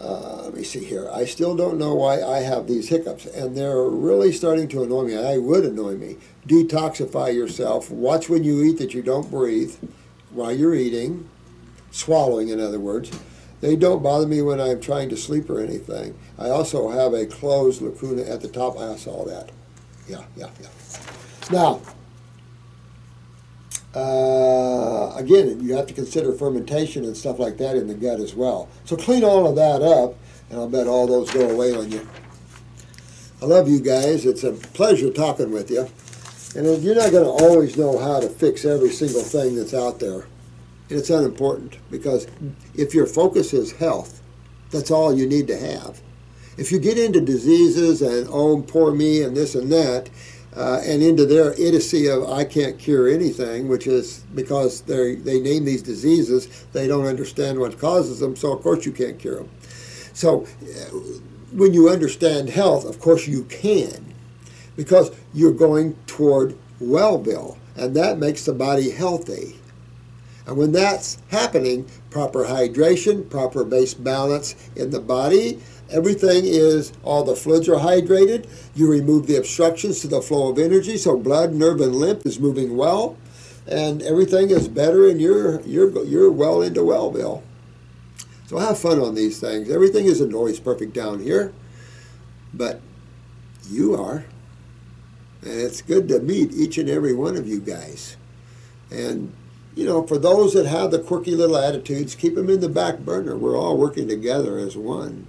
Uh, let me see here. I still don't know why I have these hiccups, and they're really starting to annoy me. I would annoy me. Detoxify yourself. Watch when you eat that you don't breathe while you're eating, swallowing in other words. They don't bother me when I'm trying to sleep or anything. I also have a closed lacuna at the top. I saw that. Yeah, yeah, yeah. Now, uh, again, you have to consider fermentation and stuff like that in the gut as well. So clean all of that up, and I'll bet all those go away on you. I love you guys. It's a pleasure talking with you. And you're not going to always know how to fix every single thing that's out there. It's unimportant, because if your focus is health, that's all you need to have. If you get into diseases and, oh, poor me, and this and that, uh, and into their idiocy of I can't cure anything, which is because they they name these diseases, they don't understand what causes them, so of course you can't cure them. So when you understand health, of course you can, because you're going toward well-being, and that makes the body healthy. And when that's happening, proper hydration, proper base balance in the body, everything is, all the fluids are hydrated, you remove the obstructions to the flow of energy, so blood, nerve, and lymph is moving well, and everything is better, and you're, you're, you're well into well, Bill. So have fun on these things. Everything isn't always perfect down here, but you are. And it's good to meet each and every one of you guys. And you know, for those that have the quirky little attitudes, keep them in the back burner. We're all working together as one.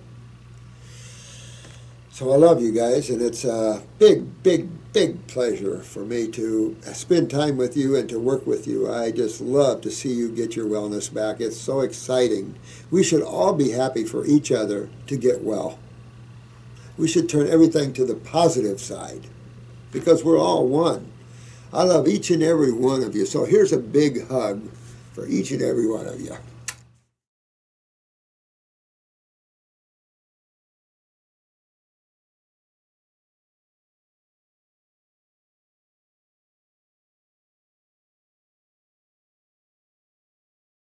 So I love you guys, and it's a big, big, big pleasure for me to spend time with you and to work with you. I just love to see you get your wellness back. It's so exciting. We should all be happy for each other to get well. We should turn everything to the positive side, because we're all one. I love each and every one of you. So here's a big hug for each and every one of you.